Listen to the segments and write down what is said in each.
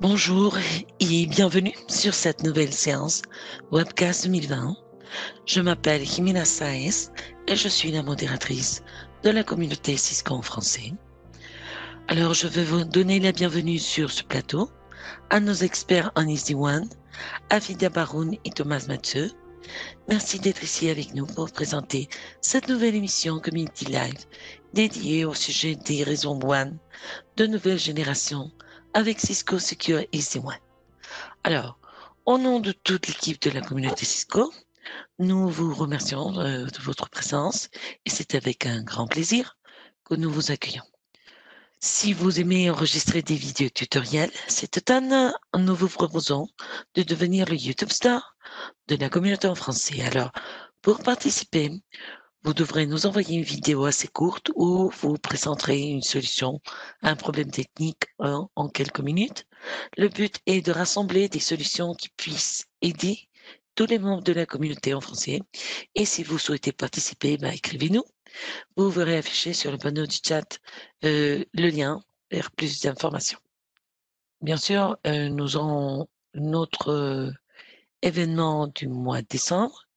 Bonjour et bienvenue sur cette nouvelle séance Webcast 2020. Je m'appelle Jimena Saez et je suis la modératrice de la communauté Cisco en français. Alors, je vais vous donner la bienvenue sur ce plateau à nos experts en SD-WAN, Hafida Barboun et Thomas Mathieu. Merci d'être ici avec nous pour présenter cette nouvelle émission Community Live dédiée au sujet des réseaux WAN de nouvelle génération avec Cisco Secure SD-WAN. Alors, au nom de toute l'équipe de la communauté Cisco, nous vous remercions de votre présence et c'est avec un grand plaisir que nous vous accueillons. Si vous aimez enregistrer des vidéos tutoriels, cette automne, nous vous proposons de devenir le YouTube star de la communauté en français. Alors, pour participer, vous devrez nous envoyer une vidéo assez courte où vous présenterez une solution à un problème technique en quelques minutes. Le but est de rassembler des solutions qui puissent aider tous les membres de la communauté en français. Et si vous souhaitez participer, écrivez-nous. Vous verrez afficher sur le panneau du chat le lien vers plus d'informations. Bien sûr, nous aurons notre événement du mois de décembre.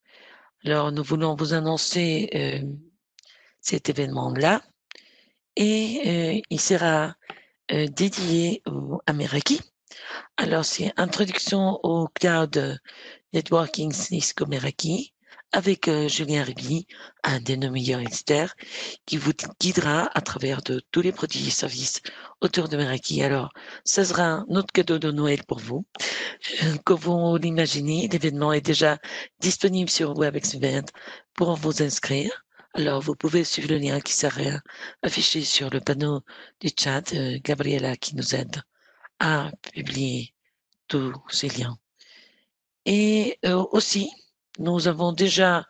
Alors, nous voulons vous annoncer cet événement-là et il sera dédié à Meraki. Alors, c'est Introduction au Cloud Networking Cisco Meraki avec Julien Riby, un de nos meilleurs experts, qui vous guidera à travers de tous les produits et services autour de Meraki. Alors, ce sera notre cadeau de Noël pour vous. Comme vous l'imaginez, l'événement est déjà disponible sur WebExVent pour vous inscrire. Alors, vous pouvez suivre le lien qui sera affiché sur le panneau du chat. Gabriela qui nous aide à publier tous ces liens. Et aussi, nous avons déjà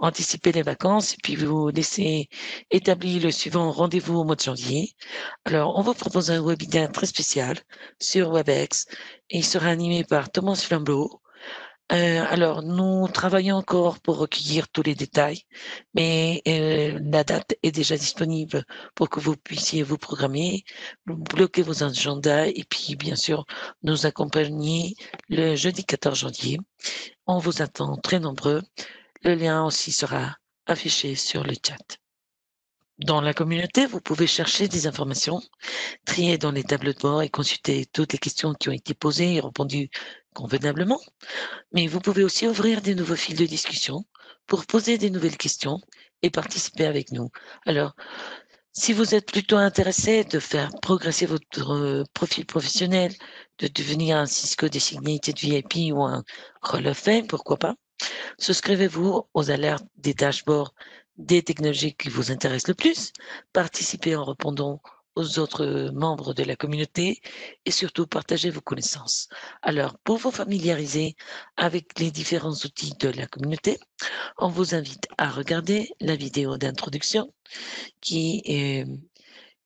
anticiper les vacances et puis vous laisser établir le suivant rendez-vous au mois de janvier. Alors, on vous propose un webinaire très spécial sur WebEx et il sera animé par Thomas Flambeau. Alors, nous travaillons encore pour recueillir tous les détails, mais la date est déjà disponible pour que vous puissiez vous programmer, bloquer vos agendas et puis, bien sûr, nous accompagner le jeudi 14 janvier. On vous attend très nombreux. Le lien aussi sera affiché sur le chat. Dans la communauté, vous pouvez chercher des informations, trier dans les tableaux de bord et consulter toutes les questions qui ont été posées et répondues convenablement. Mais vous pouvez aussi ouvrir des nouveaux fils de discussion pour poser des nouvelles questions et participer avec nous. Alors, si vous êtes plutôt intéressé de faire progresser votre profil professionnel, de devenir un Cisco Designated VIP ou un relevant, pourquoi pas, souscrivez-vous aux alertes des dashboards des technologies qui vous intéressent le plus, participez en répondant aux autres membres de la communauté et surtout partagez vos connaissances. Alors, pour vous familiariser avec les différents outils de la communauté, on vous invite à regarder la vidéo d'introduction qui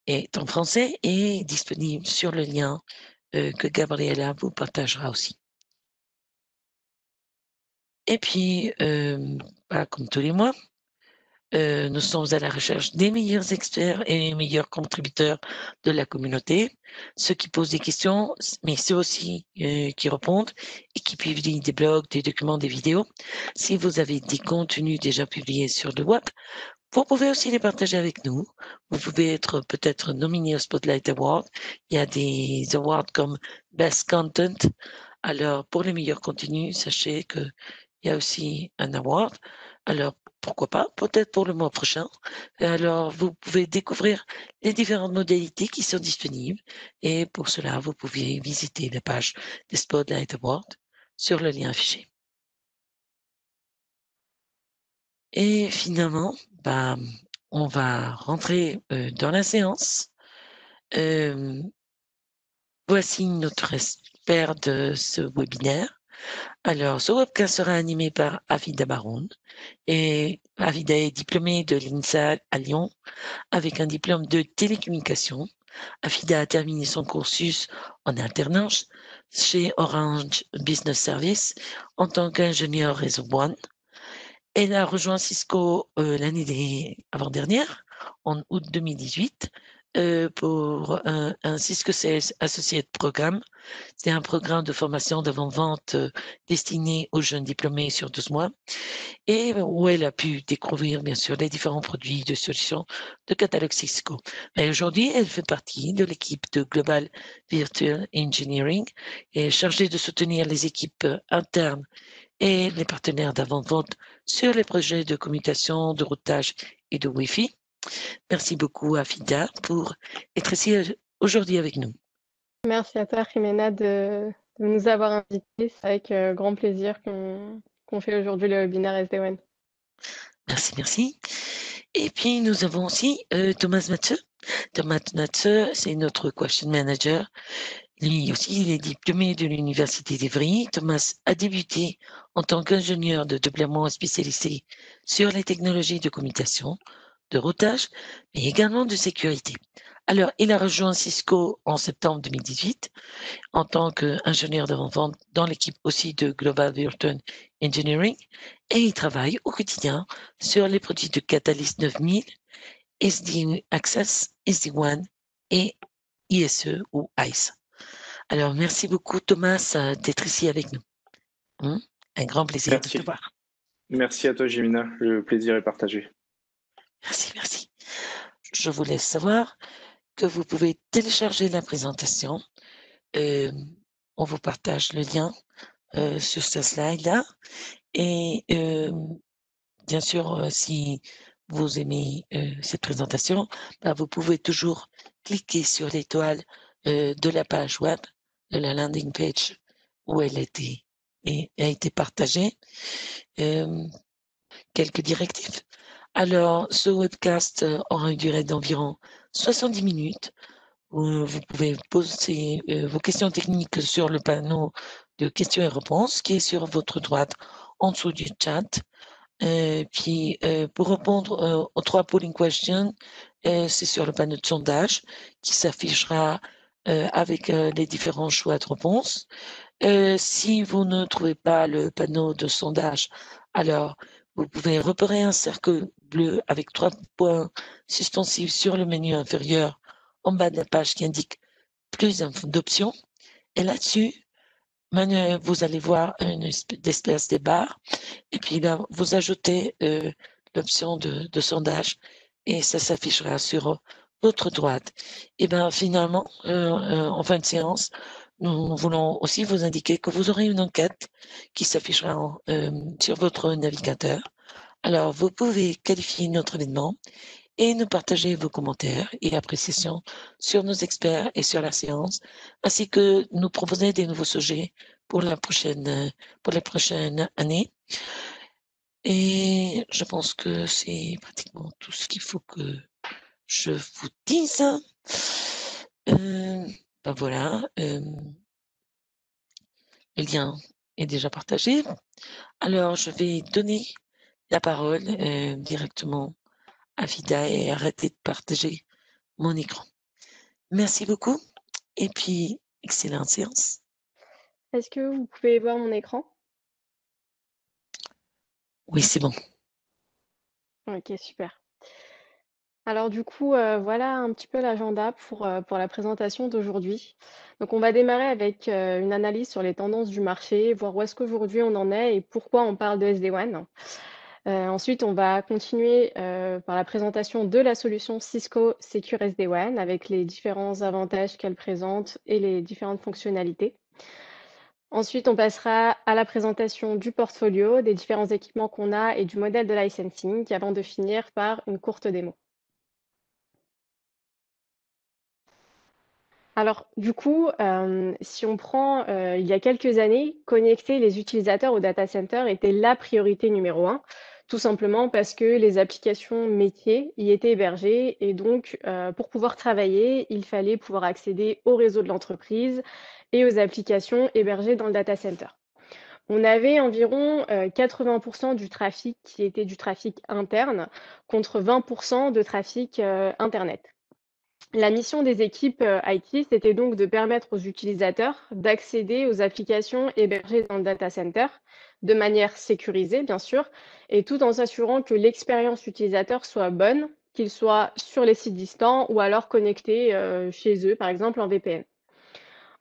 est en français et disponible sur le lien que Gabriela vous partagera aussi. Et puis, comme tous les mois, nous sommes à la recherche des meilleurs experts et des meilleurs contributeurs de la communauté, ceux qui posent des questions, mais ceux aussi qui répondent et qui publient des blogs, des documents, des vidéos. Si vous avez des contenus déjà publiés sur le web, vous pouvez aussi les partager avec nous. Vous pouvez être peut-être nominé au Spotlight Award. Il y a des awards comme Best Content. Alors, pour les meilleurs contenus, sachez que il y a aussi un award. Alors, pourquoi pas, peut-être pour le mois prochain. Alors, vous pouvez découvrir les différentes modalités qui sont disponibles. Et pour cela, vous pouvez visiter la page des Spotlight Awards sur le lien affiché. Et finalement, on va rentrer dans la séance. Voici notre expert de ce webinaire. Alors, ce webcast sera animé par Hafida Barboun. Et Hafida est diplômée de l'INSA à Lyon avec un diplôme de télécommunication. Hafida a terminé son cursus en alternance chez Orange Business Service en tant qu'ingénieure réseau WAN. Elle a rejoint Cisco l'année avant-dernière, en août 2018, pour un Cisco Sales Associate Programme. C'est un programme de formation d'avant-vente destiné aux jeunes diplômés sur 12 mois et où elle a pu découvrir, bien sûr, les différents produits de solutions de catalogue Cisco. Mais aujourd'hui, elle fait partie de l'équipe de Global Virtual Engineering et est chargée de soutenir les équipes internes et les partenaires d'avant-vente sur les projets de commutation, de routage et de Wi-Fi. Merci beaucoup à Hafida pour être ici aujourd'hui avec nous. Merci à toi, Jimena, de nous avoir invités. C'est avec grand plaisir qu'on fait aujourd'hui le webinaire SD-WAN. Merci, merci. Et puis, nous avons aussi Thomas Mathieu. Thomas Mathieu, c'est notre Question Manager. Lui aussi, il est diplômé de l'Université d'Evry. Thomas a débuté en tant qu'ingénieur de déploiement spécialisé sur les technologies de commutation, de routage, mais également de sécurité. Alors, il a rejoint Cisco en septembre 2018 en tant qu'ingénieur d'avant-vente dans l'équipe aussi de Global Virtual Engineering et il travaille au quotidien sur les produits de Catalyst 9000, SD Access, SD-WAN et ISE ou ISE. Alors, merci beaucoup Thomas d'être ici avec nous. Un grand plaisir de te voir. Merci à toi Jimena, le plaisir est partagé. Merci, merci. Je vous laisse savoir que vous pouvez télécharger la présentation. On vous partage le lien sur ce slide-là. Et bien sûr, si vous aimez cette présentation, vous pouvez toujours cliquer sur l'étoile de la page web, de la landing page où elle a été partagée. Quelques directives. Alors, ce webcast aura une durée d'environ 70 minutes. Vous pouvez poser vos questions techniques sur le panneau de questions et réponses qui est sur votre droite en dessous du chat. Puis, pour répondre aux trois polling questions, c'est sur le panneau de sondage qui s'affichera avec les différents choix de réponses. Si vous ne trouvez pas le panneau de sondage, alors vous pouvez repérer un cercle bleu avec 3 points suspensifs sur le menu inférieur en bas de la page qui indique plus d'options. Et là-dessus, vous allez voir une espèce de barre. Et puis là, vous ajoutez l'option de sondage et ça s'affichera sur votre droite. Et bien finalement, en fin de séance, nous voulons aussi vous indiquer que vous aurez une enquête qui s'affichera sur votre navigateur. Alors, vous pouvez qualifier notre événement et nous partager vos commentaires et appréciations sur nos experts et sur la séance, ainsi que nous proposer des nouveaux sujets pour la prochaine année. Et je pense que c'est pratiquement tout ce qu'il faut que je vous dise. Voilà, le lien est déjà partagé. Alors, je vais donner la parole directement à Hafida et arrêter de partager mon écran. Merci beaucoup et puis, excellente séance. Est-ce que vous pouvez voir mon écran? Oui, c'est bon. Ok, super. Alors du coup, voilà un petit peu l'agenda pour la présentation d'aujourd'hui. Donc on va démarrer avec une analyse sur les tendances du marché, voir où est-ce qu'aujourd'hui on en est et pourquoi on parle de SD-WAN. Ensuite, on va continuer par la présentation de la solution Cisco Secure SD-WAN avec les différents avantages qu'elle présente et les différentes fonctionnalités. Ensuite, on passera à la présentation du portfolio, des différents équipements qu'on a et du modèle de licensing avant de finir par une courte démo. Alors, du coup, si on prend il y a quelques années, connecter les utilisateurs au data center était la priorité numéro 1, tout simplement parce que les applications métiers y étaient hébergées et donc pour pouvoir travailler, il fallait pouvoir accéder au réseau de l'entreprise et aux applications hébergées dans le data center. On avait environ 80% du trafic qui était du trafic interne contre 20% de trafic Internet. La mission des équipes IT, c'était donc de permettre aux utilisateurs d'accéder aux applications hébergées dans le data center de manière sécurisée, bien sûr, et tout en s'assurant que l'expérience utilisateur soit bonne, qu'ils soient sur les sites distants ou alors connectés chez eux, par exemple en VPN.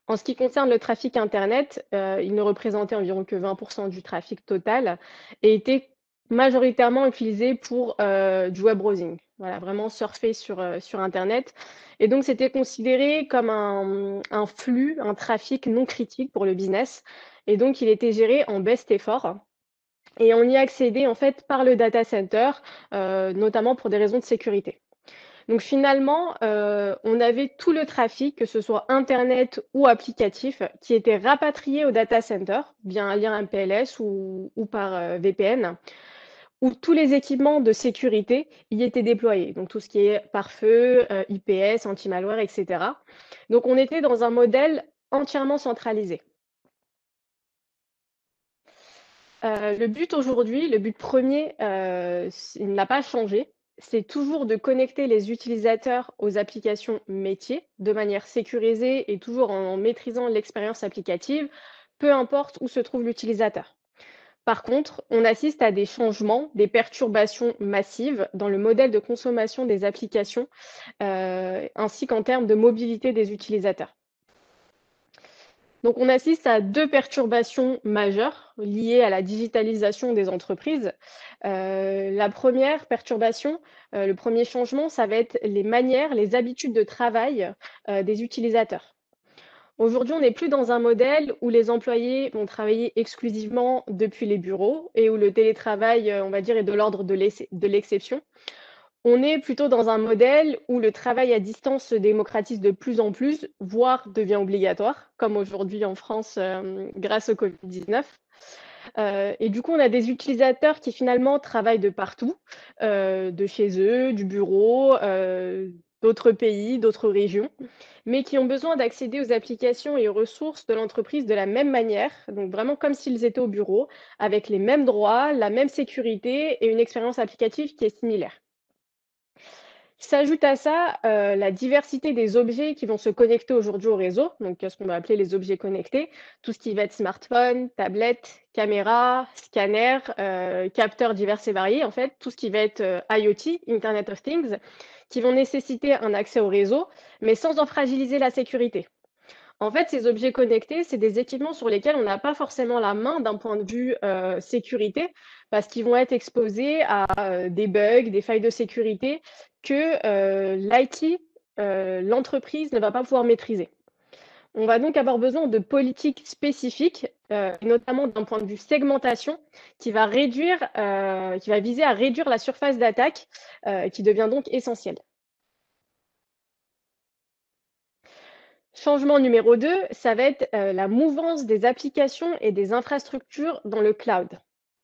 En ce qui concerne le trafic Internet, il ne représentait environ que 20% du trafic total et était majoritairement utilisé pour du web browsing. Voilà, vraiment surfer sur Internet. Et donc, c'était considéré comme un flux, un trafic non critique pour le business. Et donc, il était géré en best effort. Et on y accédait, en fait, par le data center, notamment pour des raisons de sécurité. Donc, finalement, on avait tout le trafic, que ce soit Internet ou applicatif, qui était rapatrié au data center, via un lien MPLS ou par VPN, où tous les équipements de sécurité y étaient déployés, donc tout ce qui est pare-feu, IPS, anti-malware, etc. Donc, on était dans un modèle entièrement centralisé. Le but aujourd'hui, le but premier, il n'a pas changé, c'est toujours de connecter les utilisateurs aux applications métiers de manière sécurisée et toujours en maîtrisant l'expérience applicative, peu importe où se trouve l'utilisateur. Par contre, on assiste à des changements, des perturbations massives dans le modèle de consommation des applications, ainsi qu'en termes de mobilité des utilisateurs. Donc, on assiste à deux perturbations majeures liées à la digitalisation des entreprises. La première perturbation, le premier changement, ça va être les manières, les habitudes de travail des utilisateurs. Aujourd'hui, on n'est plus dans un modèle où les employés vont travailler exclusivement depuis les bureaux et où le télétravail, on va dire, est de l'ordre de l'exception. On est plutôt dans un modèle où le travail à distance se démocratise de plus en plus, voire devient obligatoire, comme aujourd'hui en France grâce au Covid-19. Et du coup, on a des utilisateurs qui finalement travaillent de partout, de chez eux, du bureau, d'autres pays, d'autres régions, mais qui ont besoin d'accéder aux applications et aux ressources de l'entreprise de la même manière, donc vraiment comme s'ils étaient au bureau, avec les mêmes droits, la même sécurité et une expérience applicative qui est similaire. S'ajoute à ça la diversité des objets qui vont se connecter aujourd'hui au réseau, donc ce qu'on va appeler les objets connectés, tout ce qui va être smartphone, tablette, caméra, scanner, capteurs divers et variés, en fait, tout ce qui va être IoT, Internet of Things, qui vont nécessiter un accès au réseau, mais sans en fragiliser la sécurité. En fait, ces objets connectés, c'est des équipements sur lesquels on n'a pas forcément la main d'un point de vue sécurité, parce qu'ils vont être exposés à des bugs, des failles de sécurité que l'IT, l'entreprise, ne va pas pouvoir maîtriser. On va donc avoir besoin de politiques spécifiques, notamment d'un point de vue segmentation, qui va viser à réduire la surface d'attaque, qui devient donc essentielle. Changement numéro 2, ça va être la mouvance des applications et des infrastructures dans le cloud.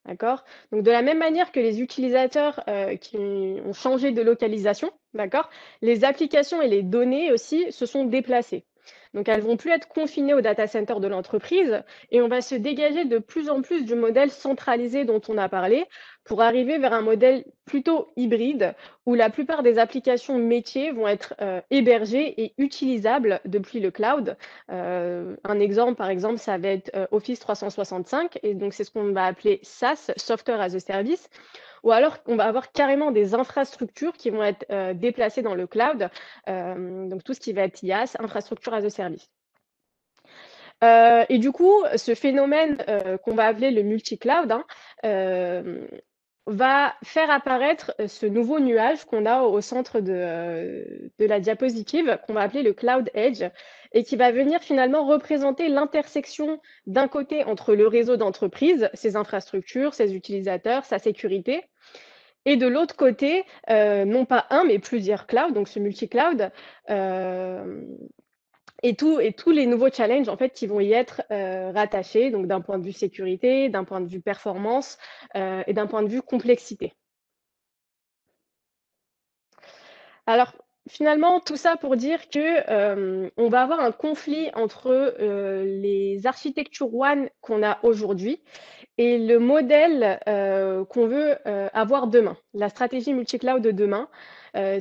D'accord ? Donc, de la même manière que les utilisateurs qui ont changé de localisation, d'accord, les applications et les données aussi se sont déplacées. Donc, elles ne vont plus être confinées au data center de l'entreprise et on va se dégager de plus en plus du modèle centralisé dont on a parlé pour arriver vers un modèle plutôt hybride où la plupart des applications métiers vont être hébergées et utilisables depuis le cloud. Un exemple, par exemple, ça va être Office 365 et donc c'est ce qu'on va appeler SaaS, Software as a Service, ou alors on va avoir carrément des infrastructures qui vont être déplacées dans le cloud, donc tout ce qui va être IaaS, Infrastructure as a Service. Et du coup, ce phénomène qu'on va appeler le multi-cloud, hein, va faire apparaître ce nouveau nuage qu'on a au centre de la diapositive, qu'on va appeler le Cloud Edge, et qui va venir finalement représenter l'intersection d'un côté entre le réseau d'entreprise, ses infrastructures, ses utilisateurs, sa sécurité, et de l'autre côté, non pas un, mais plusieurs clouds, donc ce multi-cloud, et tous les nouveaux challenges en fait, qui vont y être rattachés, donc d'un point de vue sécurité, d'un point de vue performance et d'un point de vue complexité. Alors, finalement, tout ça pour dire que on va avoir un conflit entre les architectures WAN qu'on a aujourd'hui et le modèle qu'on veut avoir demain, la stratégie multi-cloud de demain.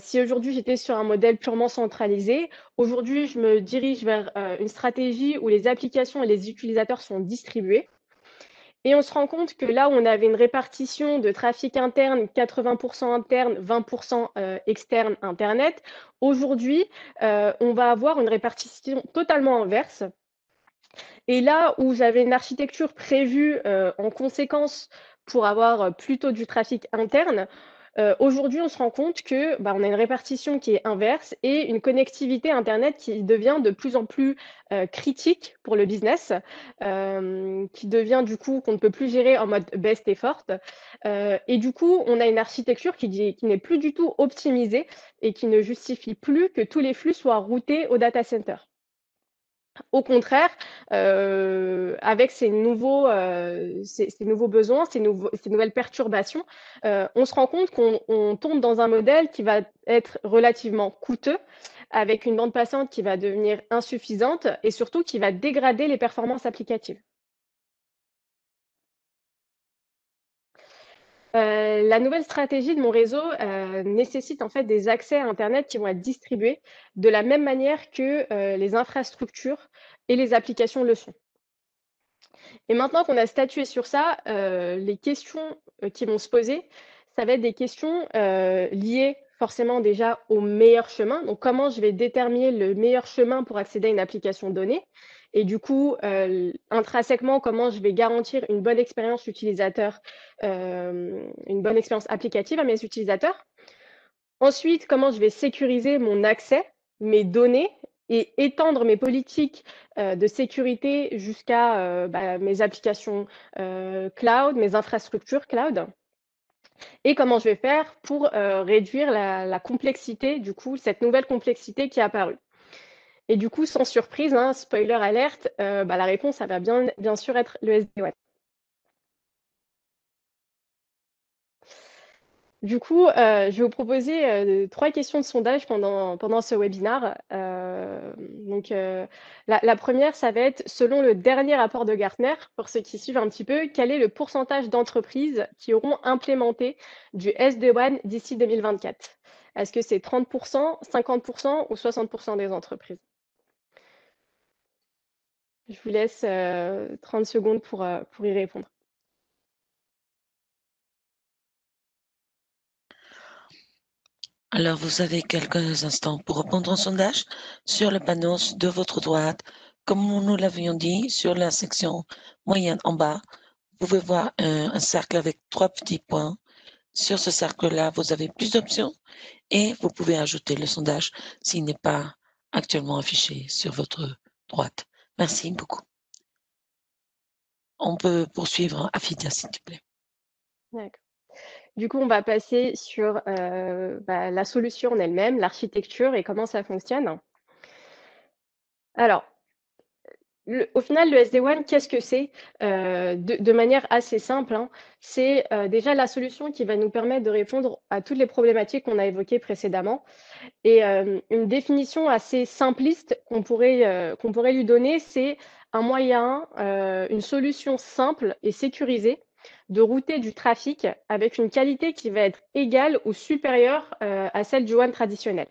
Si aujourd'hui j'étais sur un modèle purement centralisé, aujourd'hui je me dirige vers une stratégie où les applications et les utilisateurs sont distribués. Et on se rend compte que là où on avait une répartition de trafic interne, 80% interne, 20% externe Internet, aujourd'hui, on va avoir une répartition totalement inverse. Et là où j'avais une architecture prévue en conséquence pour avoir plutôt du trafic interne, aujourd'hui, on se rend compte que on a une répartition qui est inverse et une connectivité Internet qui devient de plus en plus critique pour le business, qui devient du coup qu'on ne peut plus gérer en mode best effort. Et du coup, on a une architecture qui n'est plus du tout optimisée et qui ne justifie plus que tous les flux soient routés au data center. Au contraire, avec ces nouveaux besoins, ces nouvelles perturbations, on se rend compte qu'on tombe dans un modèle qui va être relativement coûteux, avec une bande passante qui va devenir insuffisante et surtout qui va dégrader les performances applicatives. La nouvelle stratégie de mon réseau nécessite en fait des accès à Internet qui vont être distribués de la même manière que les infrastructures et les applications le sont. Et maintenant qu'on a statué sur ça, les questions qui vont se poser, ça va être des questions liées forcément déjà au meilleur chemin. Donc comment je vais déterminer le meilleur chemin pour accéder à une application donnée? Et du coup, intrinsèquement, comment je vais garantir une bonne expérience utilisateur, une bonne expérience applicative à mes utilisateurs. Ensuite, comment je vais sécuriser mon accès, mes données et étendre mes politiques de sécurité jusqu'à mes applications cloud, mes infrastructures cloud. Et comment je vais faire pour réduire la complexité, du coup, cette nouvelle complexité qui est apparue. Et du coup, sans surprise, hein, spoiler alerte, la réponse, ça va bien sûr être le SD-WAN. Du coup, je vais vous proposer 3 questions de sondage pendant ce webinaire. La première, ça va être, selon le dernier rapport de Gartner, pour ceux qui suivent un petit peu, quel est le pourcentage d'entreprises qui auront implémenté du SD-WAN d'ici 2024 ? Est-ce que c'est 30%, 50% ou 60% des entreprises ? Je vous laisse 30 secondes pour y répondre. Alors, vous avez quelques instants pour répondre au sondage sur le panneau de votre droite. Comme nous l'avions dit, sur la section moyenne en bas, vous pouvez voir un cercle avec 3 petits points. Sur ce cercle-là, vous avez plus d'options et vous pouvez ajouter le sondage s'il n'est pas actuellement affiché sur votre droite. Merci beaucoup. On peut poursuivre. Hafida, s'il te plaît. D'accord. Du coup, on va passer sur la solution en elle-même, l'architecture et comment ça fonctionne. Alors, au final, le SD-WAN, qu'est-ce que c'est? De manière assez simple, hein, c'est déjà la solution qui va nous permettre de répondre à toutes les problématiques qu'on a évoquées précédemment. Et une définition assez simpliste qu'on pourrait lui donner, c'est un moyen, une solution simple et sécurisée de router du trafic avec une qualité qui va être égale ou supérieure à celle du WAN traditionnel.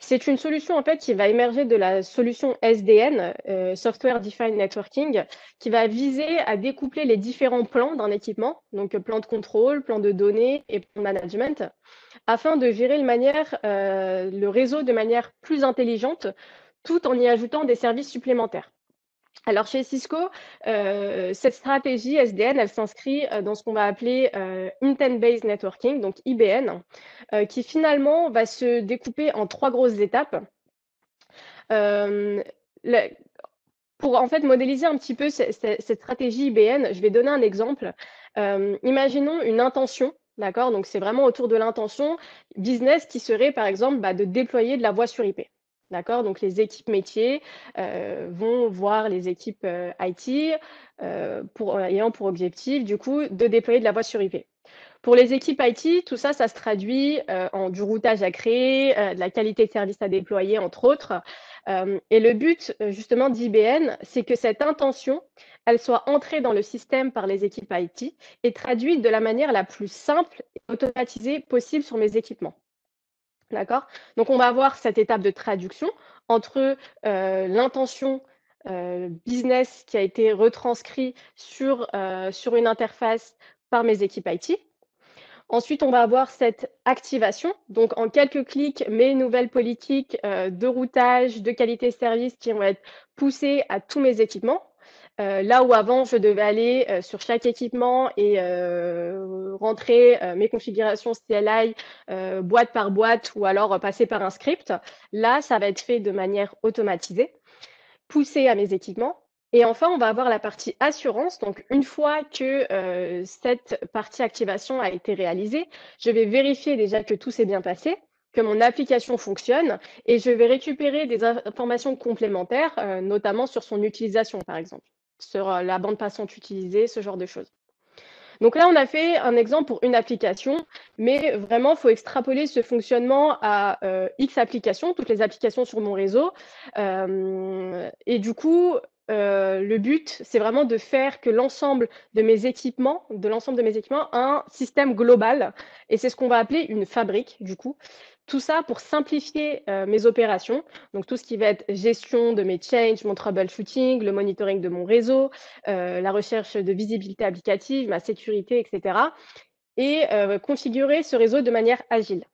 C'est une solution en fait qui va émerger de la solution SDN, Software Defined Networking, qui va viser à découpler les différents plans d'un équipement, donc plan de contrôle, plan de données et plan de management, afin de gérer le réseau de manière plus intelligente, tout en y ajoutant des services supplémentaires. Alors chez Cisco, cette stratégie SDN, elle s'inscrit dans ce qu'on va appeler Intent-Based Networking, donc IBN, qui finalement va se découper en 3 grosses étapes. Pour en fait modéliser un petit peu cette stratégie IBN, je vais donner un exemple. Imaginons une intention, d'accord? Donc c'est vraiment autour de l'intention business qui serait par exemple de déployer de la voix sur IP. D'accord, donc les équipes métiers vont voir les équipes IT ayant pour objectif du coup de déployer de la voix sur IP. Pour les équipes IT, tout ça, ça se traduit en du routage à créer, de la qualité de service à déployer, entre autres. Et le but justement d'IBN, c'est que cette intention, elle soit entrée dans le système par les équipes IT et traduite de la manière la plus simple et automatisée possible sur mes équipements. D'accord? Donc, on va avoir cette étape de traduction entre l'intention business qui a été retranscrit sur une interface par mes équipes IT. Ensuite, on va avoir cette activation. Donc, en quelques clics, mes nouvelles politiques de routage, de qualité service qui vont être poussées à tous mes équipements. Là où avant, je devais aller sur chaque équipement et rentrer mes configurations CLI boîte par boîte ou alors passer par un script. Là, ça va être fait de manière automatisée, poussé à mes équipements. Et enfin, on va avoir la partie assurance. Donc, une fois que cette partie activation a été réalisée, je vais vérifier déjà que tout s'est bien passé, que mon application fonctionne et je vais récupérer des informations complémentaires, notamment sur son utilisation, par exemple, sur la bande passante utilisée, ce genre de choses. Donc là, on a fait un exemple pour une application, mais vraiment, il faut extrapoler ce fonctionnement à X applications, toutes les applications sur mon réseau. Et du coup, le but, c'est vraiment de faire que l'ensemble de mes équipements, un système global. Et c'est ce qu'on va appeler une fabrique, du coup. Tout ça pour simplifier mes opérations. Donc, tout ce qui va être gestion de mes changes, mon troubleshooting, le monitoring de mon réseau, la recherche de visibilité applicative, ma sécurité, etc. Et configurer ce réseau de manière agile.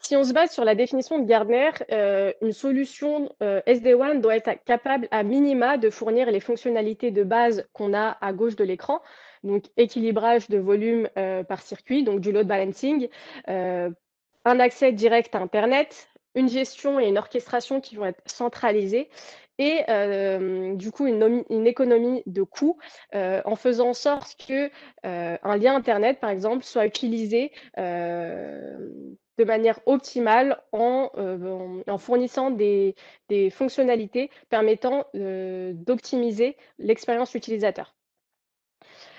Si on se base sur la définition de Gartner, une solution SD-WAN doit être capable à minima de fournir les fonctionnalités de base qu'on a à gauche de l'écran, donc équilibrage de volume par circuit, donc du load balancing, un accès direct à Internet, une gestion et une orchestration qui vont être centralisées et du coup une économie de coûts en faisant en sorte qu'un lien Internet, par exemple, soit utilisé de manière optimale en fournissant des fonctionnalités permettant d'optimiser l'expérience utilisateur.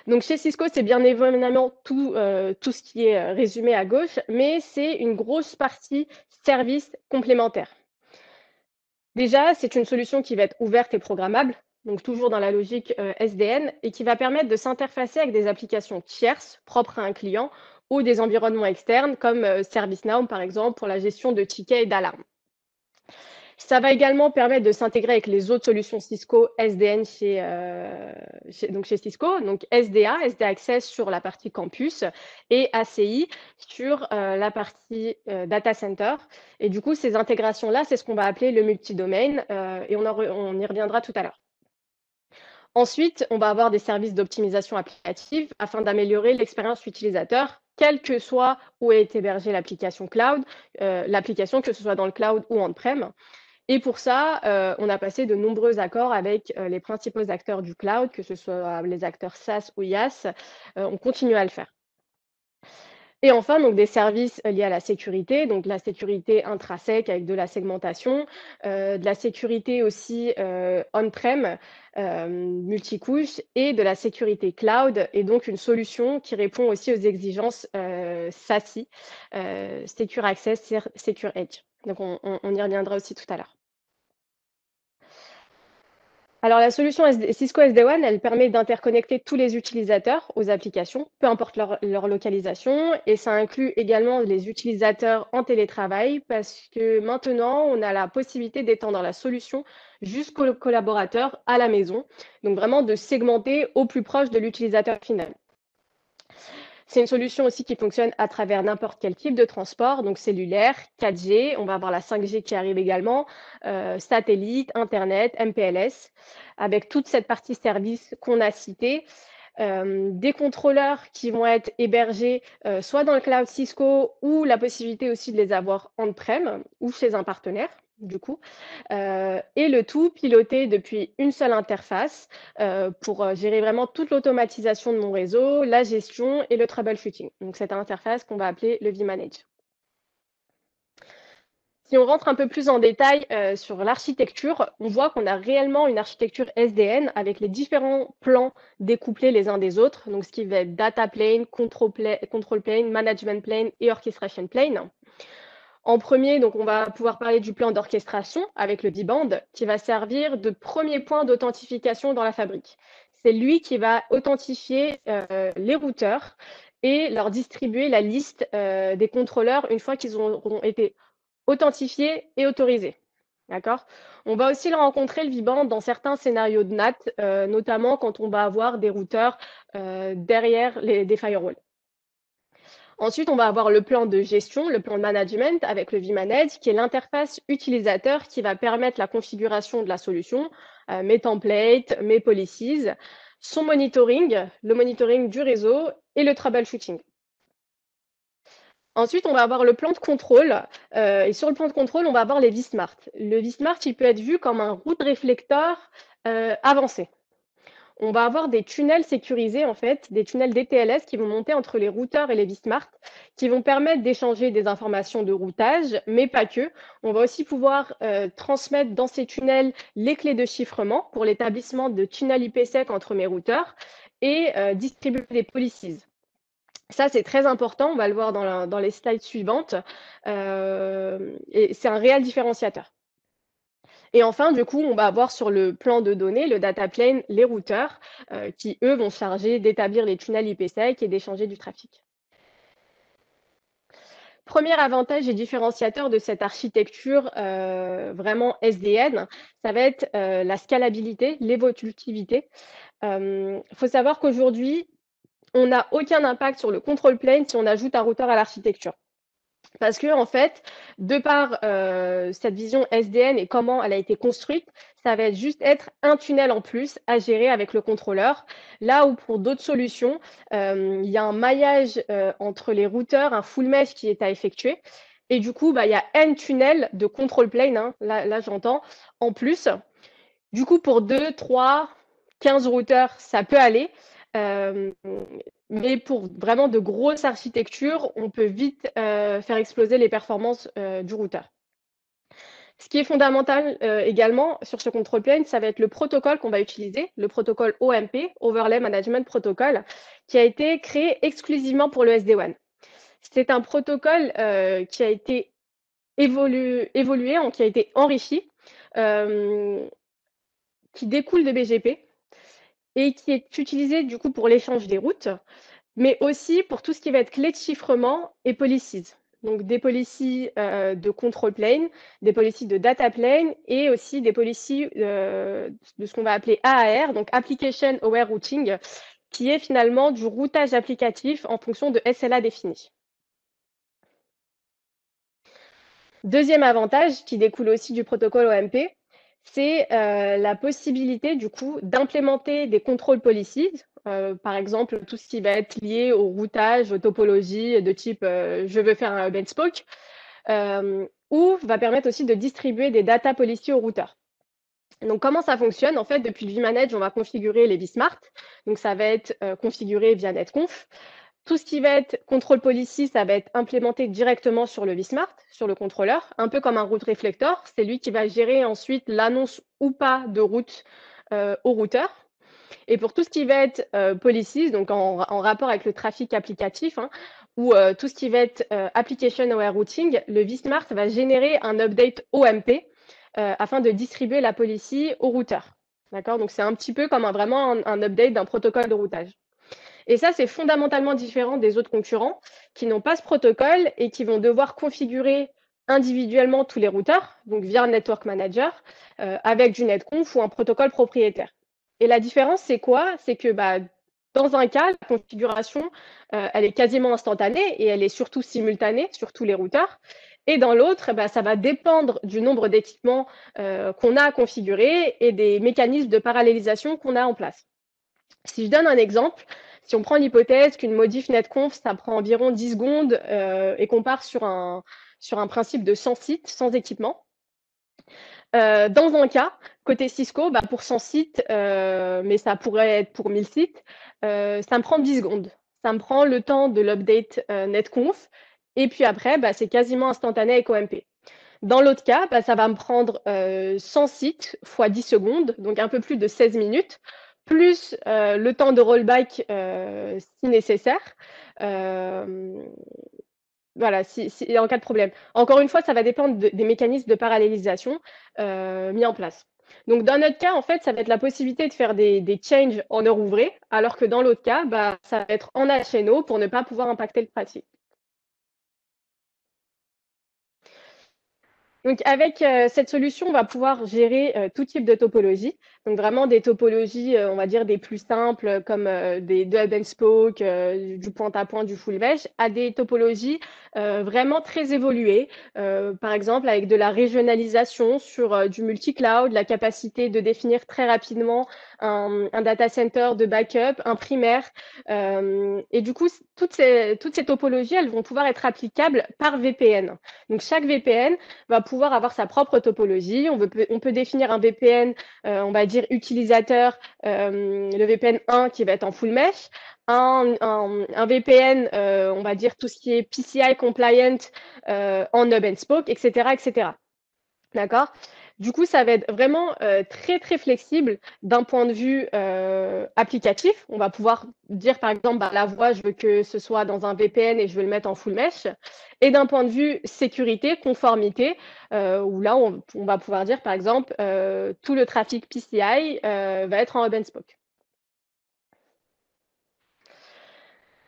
Donc chez Cisco, c'est bien évidemment tout ce qui est résumé à gauche, mais c'est une grosse partie service complémentaire. Déjà, c'est une solution qui va être ouverte et programmable, donc toujours dans la logique SDN, et qui va permettre de s'interfacer avec des applications tierces propres à un client ou des environnements externes comme ServiceNow, par exemple, pour la gestion de tickets et d'alarmes. Ça va également permettre de s'intégrer avec les autres solutions Cisco SDN chez Cisco, donc SDA, SDA Access sur la partie campus et ACI sur la partie data center. Et du coup, ces intégrations-là, c'est ce qu'on va appeler le multidomaine et on y reviendra tout à l'heure. Ensuite, on va avoir des services d'optimisation applicative afin d'améliorer l'expérience utilisateur, quel que soit où est hébergée l'application cloud, l'application que ce soit dans le cloud ou on-prem. Et pour ça, on a passé de nombreux accords avec les principaux acteurs du cloud, que ce soit les acteurs SaaS ou IaaS, on continue à le faire. Et enfin, donc, des services liés à la sécurité, donc la sécurité intrasec avec de la segmentation, de la sécurité aussi on-prem, multicouche, et de la sécurité cloud, et donc une solution qui répond aussi aux exigences SASE, Secure Access, Secure Edge. Donc, on y reviendra aussi tout à l'heure. Alors, la solution Cisco SD-WAN, elle permet d'interconnecter tous les utilisateurs aux applications, peu importe leur localisation. Et ça inclut également les utilisateurs en télétravail parce que maintenant, on a la possibilité d'étendre la solution jusqu'aux collaborateurs à la maison. Donc, vraiment de segmenter au plus proche de l'utilisateur final. C'est une solution aussi qui fonctionne à travers n'importe quel type de transport, donc cellulaire, 4G, on va avoir la 5G qui arrive également, satellite, Internet, MPLS, avec toute cette partie service qu'on a citée. Des contrôleurs qui vont être hébergés soit dans le cloud Cisco ou la possibilité aussi de les avoir on-prem ou chez un partenaire, du coup, et le tout piloté depuis une seule interface pour gérer vraiment toute l'automatisation de mon réseau, la gestion et le troubleshooting. Donc, cette interface qu'on va appeler le V-Manage. Si on rentre un peu plus en détail sur l'architecture, on voit qu'on a réellement une architecture SDN avec les différents plans découplés les uns des autres, donc ce qui va être data plane, control plane, management plane et orchestration plane. En premier, donc, on va pouvoir parler du plan d'orchestration avec le V-Band qui va servir de premier point d'authentification dans la fabrique. C'est lui qui va authentifier les routeurs et leur distribuer la liste des contrôleurs une fois qu'ils auront été authentifié et autorisé. D'accord ? On va aussi le rencontrer, le V-Band, dans certains scénarios de NAT, notamment quand on va avoir des routeurs derrière des firewalls. Ensuite, on va avoir le plan de gestion, le plan de management avec le V-Manage, qui est l'interface utilisateur qui va permettre la configuration de la solution, mes templates, mes policies, son monitoring, le monitoring du réseau et le troubleshooting. Ensuite, on va avoir le plan de contrôle. Et sur le plan de contrôle, on va avoir les VSmart. Le VSmart, il peut être vu comme un route réflecteur avancé. On va avoir des tunnels sécurisés, en fait, des tunnels DTLS qui vont monter entre les routeurs et les VSmart, qui vont permettre d'échanger des informations de routage, mais pas que. On va aussi pouvoir transmettre dans ces tunnels les clés de chiffrement pour l'établissement de tunnels IPsec entre mes routeurs et distribuer des policies. Ça, c'est très important, on va le voir dans les slides suivantes, et c'est un réel différenciateur. Et enfin, du coup, on va avoir sur le plan de données, le data plane, les routeurs, qui, eux, vont charger d'établir les tunnels IPsec et d'échanger du trafic. Premier avantage et différenciateur de cette architecture vraiment SDN, ça va être la scalabilité, l'évolutivité. Faut savoir qu'aujourd'hui, on n'a aucun impact sur le control plane si on ajoute un routeur à l'architecture. Parce que, en fait, de par cette vision SDN et comment elle a été construite, ça va juste être un tunnel en plus à gérer avec le contrôleur. Là où pour d'autres solutions, il y a un maillage entre les routeurs, un full mesh qui est à effectuer. Et du coup, il y a N tunnels de control plane, hein, là j'entends, en plus. Du coup, pour 2, 3, 15 routeurs, ça peut aller. Mais pour vraiment de grosses architectures, on peut vite faire exploser les performances du routeur. Ce qui est fondamental également sur ce control plane, ça va être le protocole qu'on va utiliser, le protocole OMP, Overlay Management Protocol, qui a été créé exclusivement pour le SD-WAN. C'est un protocole qui a été évolué, qui a été enrichi, qui découle de BGP, et qui est utilisé du coup pour l'échange des routes, mais aussi pour tout ce qui va être clé de chiffrement et policies. Donc des policies de control plane, des policies de data plane et aussi des policies de ce qu'on va appeler AAR, donc Application Aware Routing, qui est finalement du routage applicatif en fonction de SLA définie. Deuxième avantage qui découle aussi du protocole OMP, c'est la possibilité du coup d'implémenter des contrôles policies, par exemple tout ce qui va être lié au routage, aux topologies de type je veux faire un hub-and-spoke, ou va permettre aussi de distribuer des data policies aux routeurs. Donc comment ça fonctionne? En fait, depuis le V-Manage, on va configurer les VSmart, donc ça va être configuré via Netconf. Tout ce qui va être contrôle policy, ça va être implémenté directement sur le VSmart, sur le contrôleur, un peu comme un route réflecteur. C'est lui qui va gérer ensuite l'annonce ou pas de route au routeur. Et pour tout ce qui va être policies, donc en rapport avec le trafic applicatif, hein, ou tout ce qui va être application aware routing, le VSmart va générer un update OMP afin de distribuer la policy au routeur. D'accord ? Donc c'est un petit peu comme vraiment un update d'un protocole de routage. Et ça, c'est fondamentalement différent des autres concurrents qui n'ont pas ce protocole et qui vont devoir configurer individuellement tous les routeurs, donc via Network Manager, avec du Netconf ou un protocole propriétaire. Et la différence, c'est quoi? C'est que dans un cas, la configuration, elle est quasiment instantanée et elle est surtout simultanée sur tous les routeurs. Et dans l'autre, ça va dépendre du nombre d'équipements qu'on a à configurer et des mécanismes de parallélisation qu'on a en place. Si je donne un exemple, si on prend l'hypothèse qu'une modif netconf, ça prend environ 10 secondes et qu'on part sur un principe de 100 sites, sans équipement. Dans un cas, côté Cisco, pour 100 sites, mais ça pourrait être pour 1000 sites, ça me prend 10 secondes. Ça me prend le temps de l'update netconf et puis après, c'est quasiment instantané avec OMP. Dans l'autre cas, ça va me prendre 100 sites fois 10 secondes, donc un peu plus de 16 minutes, plus le temps de rollback si nécessaire, voilà, en cas de problème. Encore une fois, ça va dépendre des mécanismes de parallélisation mis en place. Donc, dans notre cas, en fait, ça va être la possibilité de faire des changes en heure ouvrée, alors que dans l'autre cas, ça va être en HNO pour ne pas pouvoir impacter le trafic. Donc, avec cette solution, on va pouvoir gérer tout type de topologie. Donc, vraiment des topologies, on va dire, des plus simples, comme des hub and spoke, du point-à-point, du full mesh, à des topologies vraiment très évoluées. Par exemple, avec de la régionalisation sur du multi-cloud, la capacité de définir très rapidement un data center de backup, un primaire. Et du coup, toutes ces topologies, elles vont pouvoir être applicables par VPN. Donc, chaque VPN va pouvoir avoir sa propre topologie. On peut définir un VPN, on va dire utilisateur, le VPN 1 qui va être en full mesh, un VPN, on va dire tout ce qui est PCI compliant en hub and spoke, etc., etc. D'accord ? Du coup, ça va être vraiment très, très flexible d'un point de vue applicatif. On va pouvoir dire, par exemple, bah, la voix, je veux que ce soit dans un VPN et je veux le mettre en full mesh. Et d'un point de vue sécurité, conformité, où là, on va pouvoir dire, par exemple, tout le trafic PCI va être en hub and spoke.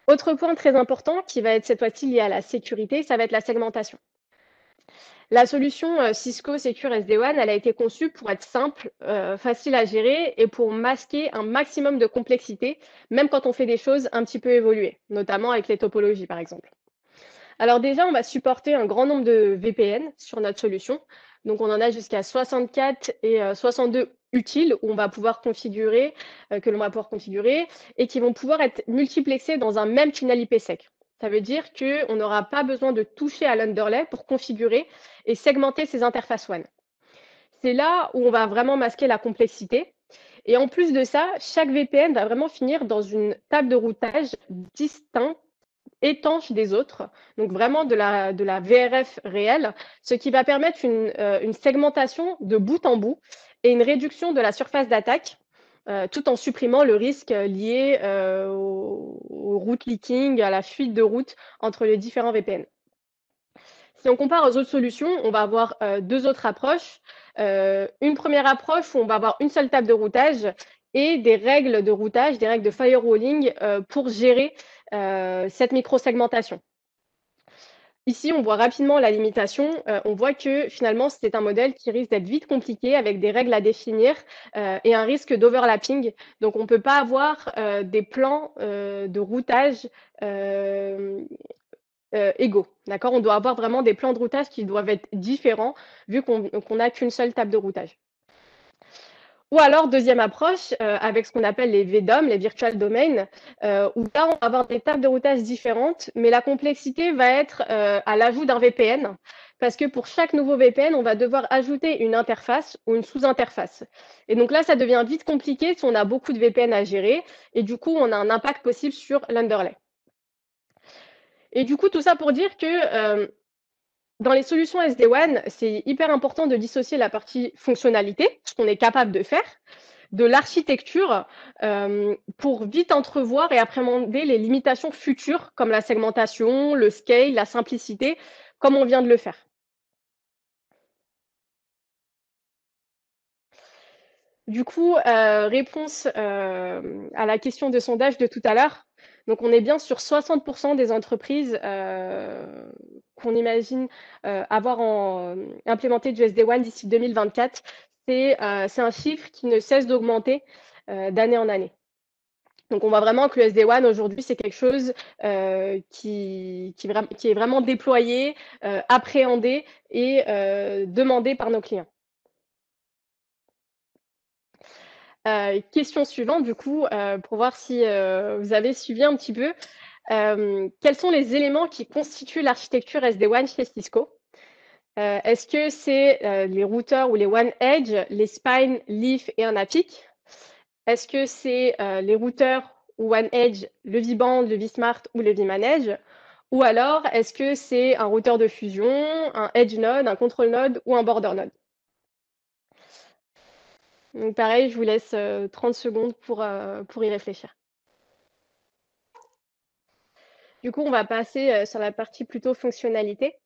Autre point très important qui va être cette fois-ci lié à la sécurité, ça va être la segmentation. La solution Cisco Secure SD-WAN, elle a été conçue pour être simple, facile à gérer et pour masquer un maximum de complexité, même quand on fait des choses un petit peu évoluées, notamment avec les topologies par exemple. Alors déjà, on va supporter un grand nombre de VPN sur notre solution. Donc on en a jusqu'à 64 et 62 utiles où on va pouvoir configurer, et qui vont pouvoir être multiplexés dans un même tunnel IPsec. Ça veut dire qu'on n'aura pas besoin de toucher à l'underlay pour configurer et segmenter ces interfaces WAN. C'est là où on va vraiment masquer la complexité. Et en plus de ça, chaque VPN va vraiment finir dans une table de routage distincte, étanche des autres, donc vraiment de la VRF réelle, ce qui va permettre une segmentation de bout en bout et une réduction de la surface d'attaque, tout en supprimant le risque lié au route leaking, à la fuite de route entre les différents VPN. Si on compare aux autres solutions, on va avoir deux autres approches. Une première approche où on va avoir une seule table de routage et des règles de routage, des règles de firewalling pour gérer cette micro-segmentation. Ici, on voit rapidement la limitation. On voit que finalement, c'est un modèle qui risque d'être vite compliqué avec des règles à définir et un risque d'overlapping. Donc, on ne peut pas avoir des plans de routage égaux. D'accord ? On doit avoir vraiment des plans de routage qui doivent être différents vu qu'on n'a qu'une seule table de routage. Ou alors, deuxième approche, avec ce qu'on appelle les VDOM, les Virtual Domains, où là, on va avoir des tables de routage différentes, mais la complexité va être à l'ajout d'un VPN, parce que pour chaque nouveau VPN, on va devoir ajouter une interface ou une sous-interface. Et donc là, ça devient vite compliqué si on a beaucoup de VPN à gérer, et du coup, on a un impact possible sur l'underlay. Et du coup, tout ça pour dire que dans les solutions SD-WAN, c'est hyper important de dissocier la partie fonctionnalité, ce qu'on est capable de faire, de l'architecture pour vite entrevoir et appréhender les limitations futures comme la segmentation, le scale, la simplicité, comme on vient de le faire. Du coup, réponse à la question de sondage de tout à l'heure. Donc, on est bien sur 60% des entreprises qu'on imagine avoir implémenté du SD-WAN d'ici 2024. C'est un chiffre qui ne cesse d'augmenter d'année en année. Donc, on voit vraiment que le SD-WAN, aujourd'hui, c'est quelque chose qui est vraiment déployé, appréhendé et demandé par nos clients. Question suivante, du coup, pour voir si vous avez suivi un petit peu. Quels sont les éléments qui constituent l'architecture SD-WAN chez Cisco? Est-ce que c'est les routeurs ou les WAN Edge, les Spine, Leaf et un APIC? Est-ce que c'est les routeurs ou WAN Edge, le V-Band, le VSmart ou le V-Manage? Ou alors, est-ce que c'est un routeur de fusion, un Edge Node, un Control Node ou un Border Node? Donc pareil, je vous laisse 30 secondes pour y réfléchir. Du coup, on va passer sur la partie plutôt fonctionnalité,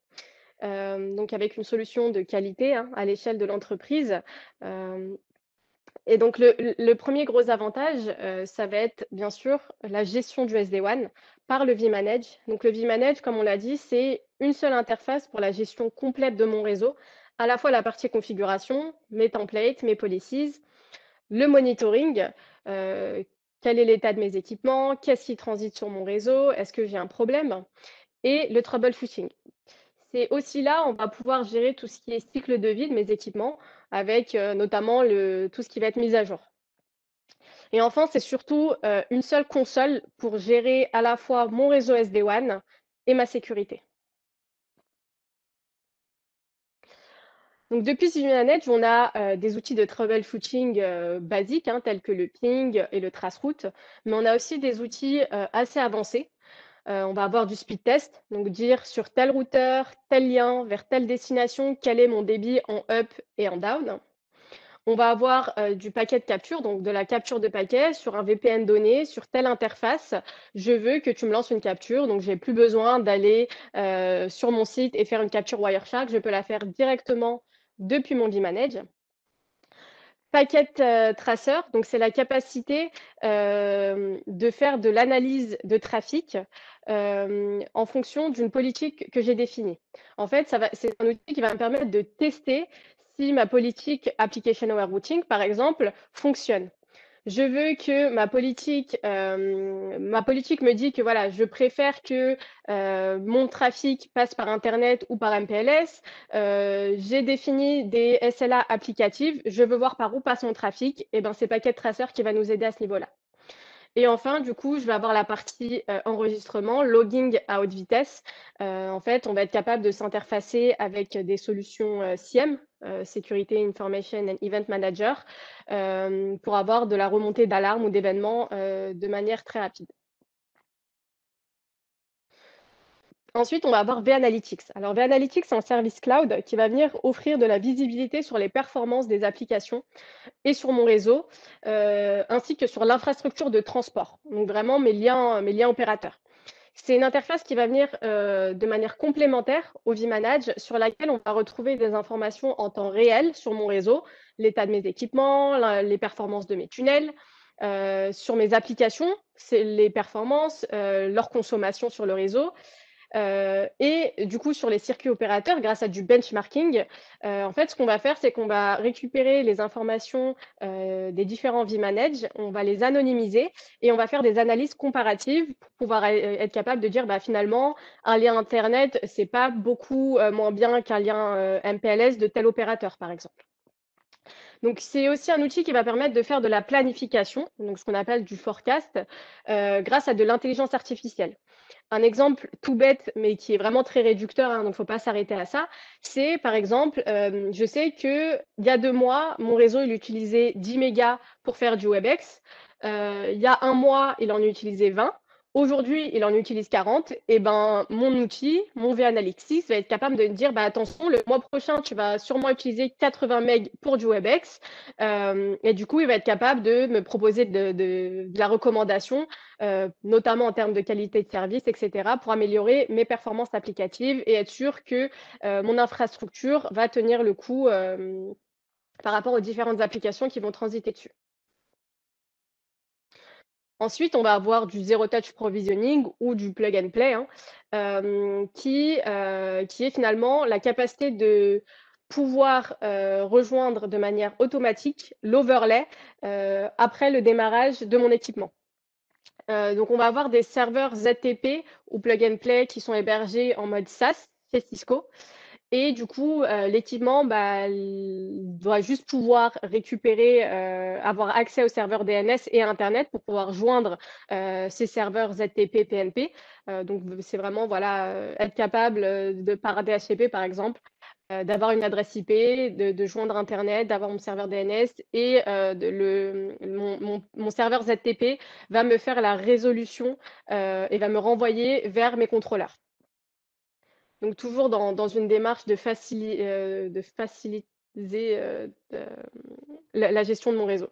donc avec une solution de qualité hein, à l'échelle de l'entreprise. Et donc, le premier gros avantage, ça va être bien sûr la gestion du SD-WAN par le V-Manage. Donc, le V-Manage, comme on l'a dit, c'est une seule interface pour la gestion complète de mon réseau, à la fois la partie configuration, mes templates, mes policies, le monitoring, quel est l'état de mes équipements, qu'est-ce qui transite sur mon réseau, est-ce que j'ai un problème, et le troubleshooting. C'est aussi là, on va pouvoir gérer tout ce qui est cycle de vie de mes équipements, avec notamment tout ce qui va être mis à jour. Et enfin, c'est surtout une seule console pour gérer à la fois mon réseau SD-WAN et ma sécurité. Donc, depuis V-Manage, on a des outils de troubleshooting basiques, hein, tels que le ping et le traceroute, mais on a aussi des outils assez avancés. On va avoir du speed test, donc dire sur tel routeur, tel lien, vers telle destination, quel est mon débit en up et en down. On va avoir du paquet de capture, donc de la capture de paquet sur un VPN donné, sur telle interface. Je veux que tu me lances une capture, donc je n'ai plus besoin d'aller sur mon site et faire une capture Wireshark. Je peux la faire directement depuis mon V-Manage. Paquet traceur, donc c'est la capacité de faire de l'analyse de trafic en fonction d'une politique que j'ai définie. En fait, c'est un outil qui va me permettre de tester si ma politique Application Aware Routing, par exemple, fonctionne. Je veux que ma politique me dit que voilà, je préfère que mon trafic passe par Internet ou par MPLS. J'ai défini des SLA applicatives. Je veux voir par où passe mon trafic. Et ben, c'est Packet Tracer qui va nous aider à ce niveau-là. Et enfin, du coup, je vais avoir la partie enregistrement, logging à haute vitesse. En fait, on va être capable de s'interfacer avec des solutions SIEM, Security Information and Event Manager, pour avoir de la remontée d'alarmes ou d'événements de manière très rapide. Ensuite, on va avoir V-Analytics. Alors, V-Analytics, c'est un service cloud qui va venir offrir de la visibilité sur les performances des applications et sur mon réseau, ainsi que sur l'infrastructure de transport, donc vraiment mes liens opérateurs. C'est une interface qui va venir de manière complémentaire au V-Manage, sur laquelle on va retrouver des informations en temps réel sur mon réseau, l'état de mes équipements, les performances de mes tunnels. Sur mes applications, c'est les performances, leur consommation sur le réseau. Et du coup, sur les circuits opérateurs, grâce à du benchmarking, en fait, ce qu'on va faire, c'est qu'on va récupérer les informations des différents V-Manage, on va les anonymiser et on va faire des analyses comparatives pour pouvoir être capable de dire, bah, finalement, un lien Internet, c'est pas beaucoup moins bien qu'un lien MPLS de tel opérateur, par exemple. Donc, c'est aussi un outil qui va permettre de faire de la planification, donc ce qu'on appelle du forecast, grâce à de l'intelligence artificielle. Un exemple tout bête, mais qui est vraiment très réducteur, hein, donc il ne faut pas s'arrêter à ça, c'est par exemple, je sais qu'il y a 2 mois, mon réseau il utilisait 10 mégas pour faire du WebEx. Il y a 1 mois, il en utilisait 20. Aujourd'hui, il en utilise 40. Et ben, mon outil, mon V-Analytics, va être capable de me dire, bah, attention, le mois prochain, tu vas sûrement utiliser 80 mégas pour du WebEx. Et du coup, il va être capable de me proposer de la recommandation, notamment en termes de qualité de service, etc., pour améliorer mes performances applicatives et être sûr que mon infrastructure va tenir le coup par rapport aux différentes applications qui vont transiter dessus. Ensuite, on va avoir du Zero Touch Provisioning ou du Plug and Play, hein, qui est finalement la capacité de pouvoir rejoindre de manière automatique l'overlay après le démarrage de mon équipement. Donc, on va avoir des serveurs ZTP ou Plug and Play qui sont hébergés en mode SaaS chez Cisco. Et du coup, l'équipement doit juste pouvoir récupérer, avoir accès aux serveurs DNS et à Internet pour pouvoir joindre ces serveurs ZTP, PNP. Donc, c'est vraiment voilà, être capable, par DHCP par exemple, d'avoir une adresse IP, de joindre Internet, d'avoir mon serveur DNS et mon serveur ZTP va me faire la résolution et va me renvoyer vers mes contrôleurs. Donc, toujours dans une démarche de faciliter la gestion de mon réseau.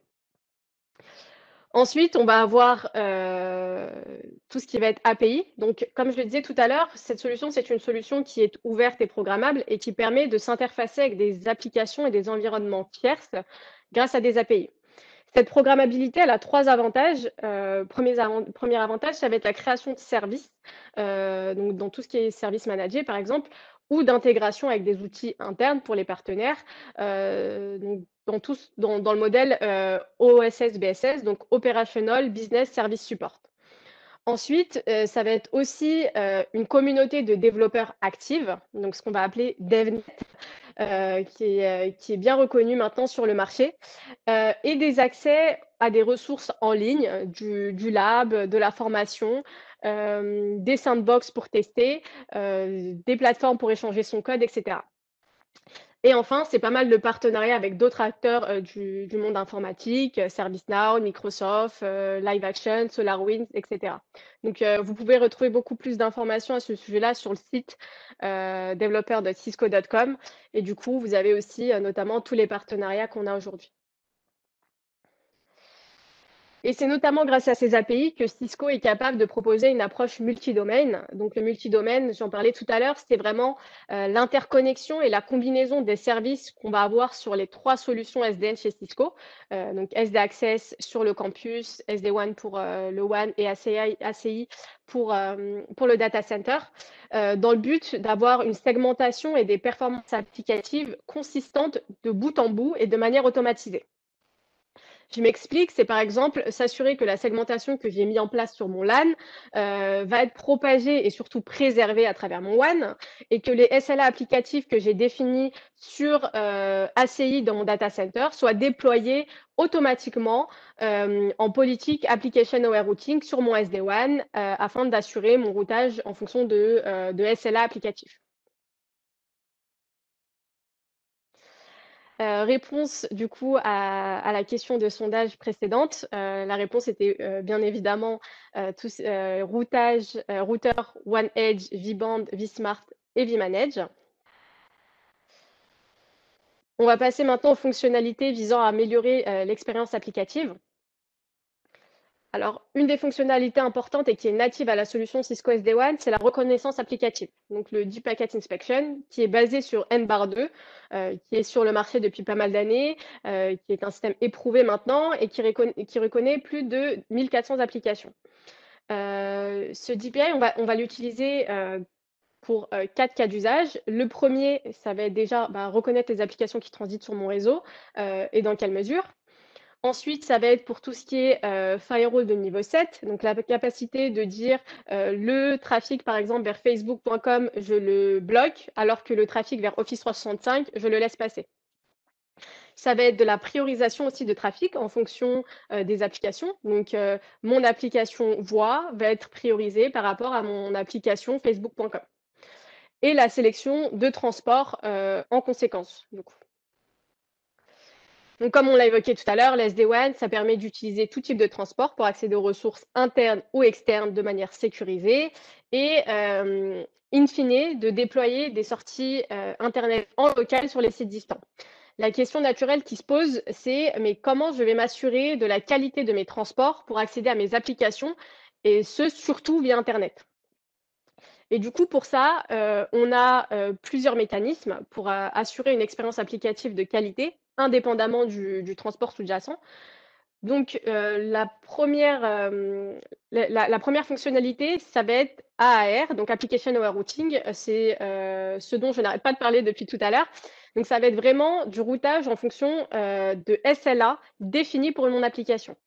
Ensuite, on va avoir tout ce qui va être API. Donc, comme je le disais tout à l'heure, cette solution, c'est une solution qui est ouverte et programmable et qui permet de s'interfacer avec des applications et des environnements tierces grâce à des API. Cette programmabilité, elle a 3 avantages. Premier avantage, ça va être la création de services, donc dans tout ce qui est service managé, par exemple, ou d'intégration avec des outils internes pour les partenaires, dans le modèle OSS-BSS, donc Operational Business Service Support. Ensuite, ça va être aussi une communauté de développeurs actifs, donc ce qu'on va appeler DevNet, qui est bien reconnu maintenant sur le marché, et des accès à des ressources en ligne, du lab, de la formation, des sandbox pour tester, des plateformes pour échanger son code, etc. Et enfin, c'est pas mal de partenariats avec d'autres acteurs du monde informatique, ServiceNow, Microsoft, LiveAction, SolarWinds, etc. Donc, vous pouvez retrouver beaucoup plus d'informations à ce sujet-là sur le site developer.cisco.com. Et du coup, vous avez aussi notamment tous les partenariats qu'on a aujourd'hui. Et c'est notamment grâce à ces API que Cisco est capable de proposer une approche multidomaine. Donc, le multidomaine, j'en parlais tout à l'heure, c'est vraiment l'interconnexion et la combinaison des services qu'on va avoir sur les trois solutions SDN chez Cisco. Donc, SD Access sur le campus, SD-WAN pour le WAN et ACI pour le data center, dans le but d'avoir une segmentation et des performances applicatives consistantes de bout en bout et de manière automatisée. Je m'explique, c'est par exemple s'assurer que la segmentation que j'ai mise en place sur mon LAN va être propagée et surtout préservée à travers mon WAN, et que les SLA applicatifs que j'ai définis sur ACI dans mon data center soient déployés automatiquement en politique Application Aware Routing sur mon SD-WAN afin d'assurer mon routage en fonction de SLA applicatifs. Réponse du coup à la question de sondage précédente, la réponse était bien évidemment routeur, One Edge, V-Band, VSmart et V-Manage. On va passer maintenant aux fonctionnalités visant à améliorer l'expérience applicative. Alors, une des fonctionnalités importantes et qui est native à la solution Cisco SD-WAN, c'est la reconnaissance applicative, donc le Deep Packet Inspection, qui est basé sur N-2, qui est sur le marché depuis pas mal d'années, qui est un système éprouvé maintenant et qui reconnaît plus de 1400 applications. Ce DPI, on va l'utiliser pour 4 cas d'usage. Le premier, ça va être déjà reconnaître les applications qui transitent sur mon réseau et dans quelle mesure. Ensuite, ça va être pour tout ce qui est firewall de niveau 7, donc la capacité de dire le trafic, par exemple, vers facebook.com, je le bloque, alors que le trafic vers Office 365, je le laisse passer. Ça va être de la priorisation aussi de trafic en fonction des applications. Donc, mon application voix va être priorisée par rapport à mon application facebook.com. Et la sélection de transport en conséquence, du coup. Donc, comme on l'a évoqué tout à l'heure, l'SD-WAN, ça permet d'utiliser tout type de transport pour accéder aux ressources internes ou externes de manière sécurisée et, in fine, de déployer des sorties Internet en local sur les sites distants. La question naturelle qui se pose, c'est « mais comment je vais m'assurer de la qualité de mes transports pour accéder à mes applications et ce, surtout via Internet ?» Et du coup, pour ça, on a plusieurs mécanismes pour assurer une expérience applicative de qualité indépendamment du transport sous-jacent. Donc, la première fonctionnalité, ça va être AAR, donc Application Aware Routing. C'est ce dont je n'arrête pas de parler depuis tout à l'heure. Donc, ça va être vraiment du routage en fonction de SLA définis pour mon application.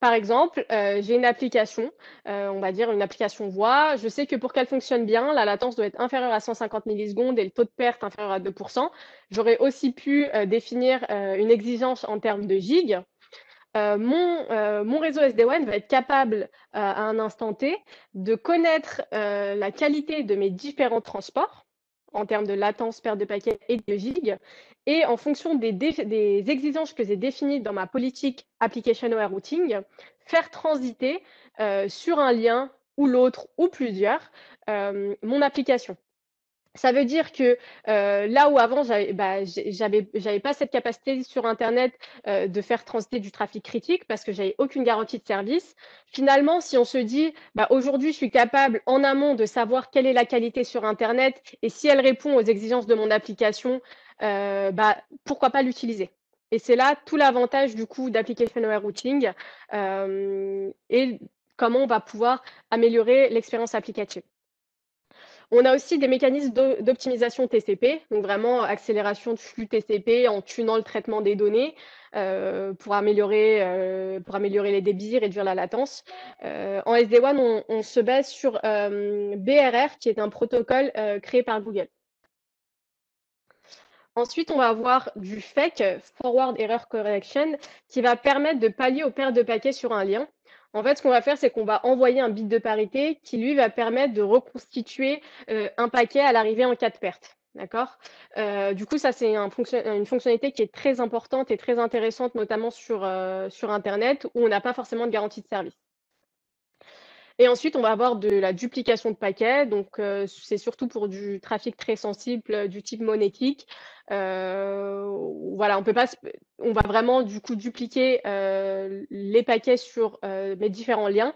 Par exemple, j'ai une application, on va dire une application voix. Je sais que pour qu'elle fonctionne bien, la latence doit être inférieure à 150 millisecondes et le taux de perte inférieur à 2%. J'aurais aussi pu définir une exigence en termes de gigs. Mon réseau SD-WAN va être capable, à un instant T, de connaître la qualité de mes différents transports en termes de latence, perte de paquets et de gigs. Et en fonction des exigences que j'ai définies dans ma politique Application Aware Routing, faire transiter sur un lien ou l'autre ou plusieurs mon application. Ça veut dire que là où avant, j'avais pas cette capacité sur Internet de faire transiter du trafic critique parce que j'avais aucune garantie de service. Finalement, si on se dit aujourd'hui, je suis capable en amont de savoir quelle est la qualité sur Internet et si elle répond aux exigences de mon application, pourquoi pas l'utiliser. Et c'est là tout l'avantage du coup d'Application Aware Routing et comment on va pouvoir améliorer l'expérience applicative. On a aussi des mécanismes d'optimisation TCP, donc vraiment accélération de flux TCP en tunant le traitement des données pour améliorer les débits, réduire la latence. En SD-WAN, on se base sur BRR, qui est un protocole créé par Google. Ensuite, on va avoir du FEC, Forward Error Correction, qui va permettre de pallier aux pertes de paquets sur un lien. En fait, ce qu'on va faire, c'est qu'on va envoyer un bit de parité qui, lui, va permettre de reconstituer un paquet à l'arrivée en cas de perte. D'accord ? Du coup, ça, c'est une fonctionnalité qui est très importante et très intéressante, notamment sur Internet, où on n'a pas forcément de garantie de service. Et ensuite, on va avoir de la duplication de paquets. Donc, c'est surtout pour du trafic très sensible du type monétique. Voilà, on va vraiment du coup dupliquer les paquets sur mes différents liens.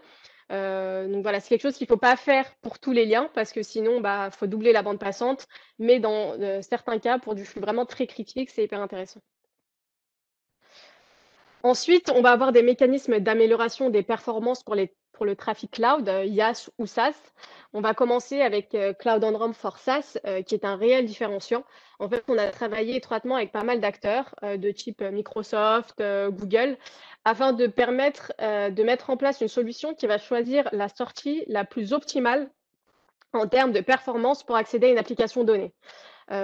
Donc voilà, c'est quelque chose qu'il ne faut pas faire pour tous les liens parce que sinon, il faut doubler la bande passante. Mais dans certains cas, pour du flux vraiment très critique, c'est hyper intéressant. Ensuite, on va avoir des mécanismes d'amélioration des performances pour le trafic cloud, IaaS ou SaaS. On va commencer avec Cloud on Ramp for SaaS, qui est un réel différenciant. En fait, on a travaillé étroitement avec pas mal d'acteurs de type Microsoft, Google, afin de permettre de mettre en place une solution qui va choisir la sortie la plus optimale en termes de performance pour accéder à une application donnée.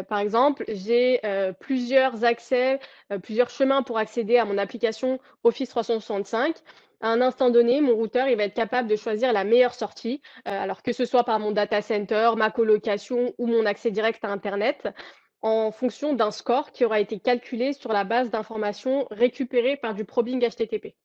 Par exemple, j'ai plusieurs accès, plusieurs chemins pour accéder à mon application Office 365. À un instant donné, mon routeur il va être capable de choisir la meilleure sortie, alors que ce soit par mon data center, ma colocation ou mon accès direct à Internet, en fonction d'un score qui aura été calculé sur la base d'informations récupérées par du probing HTTP.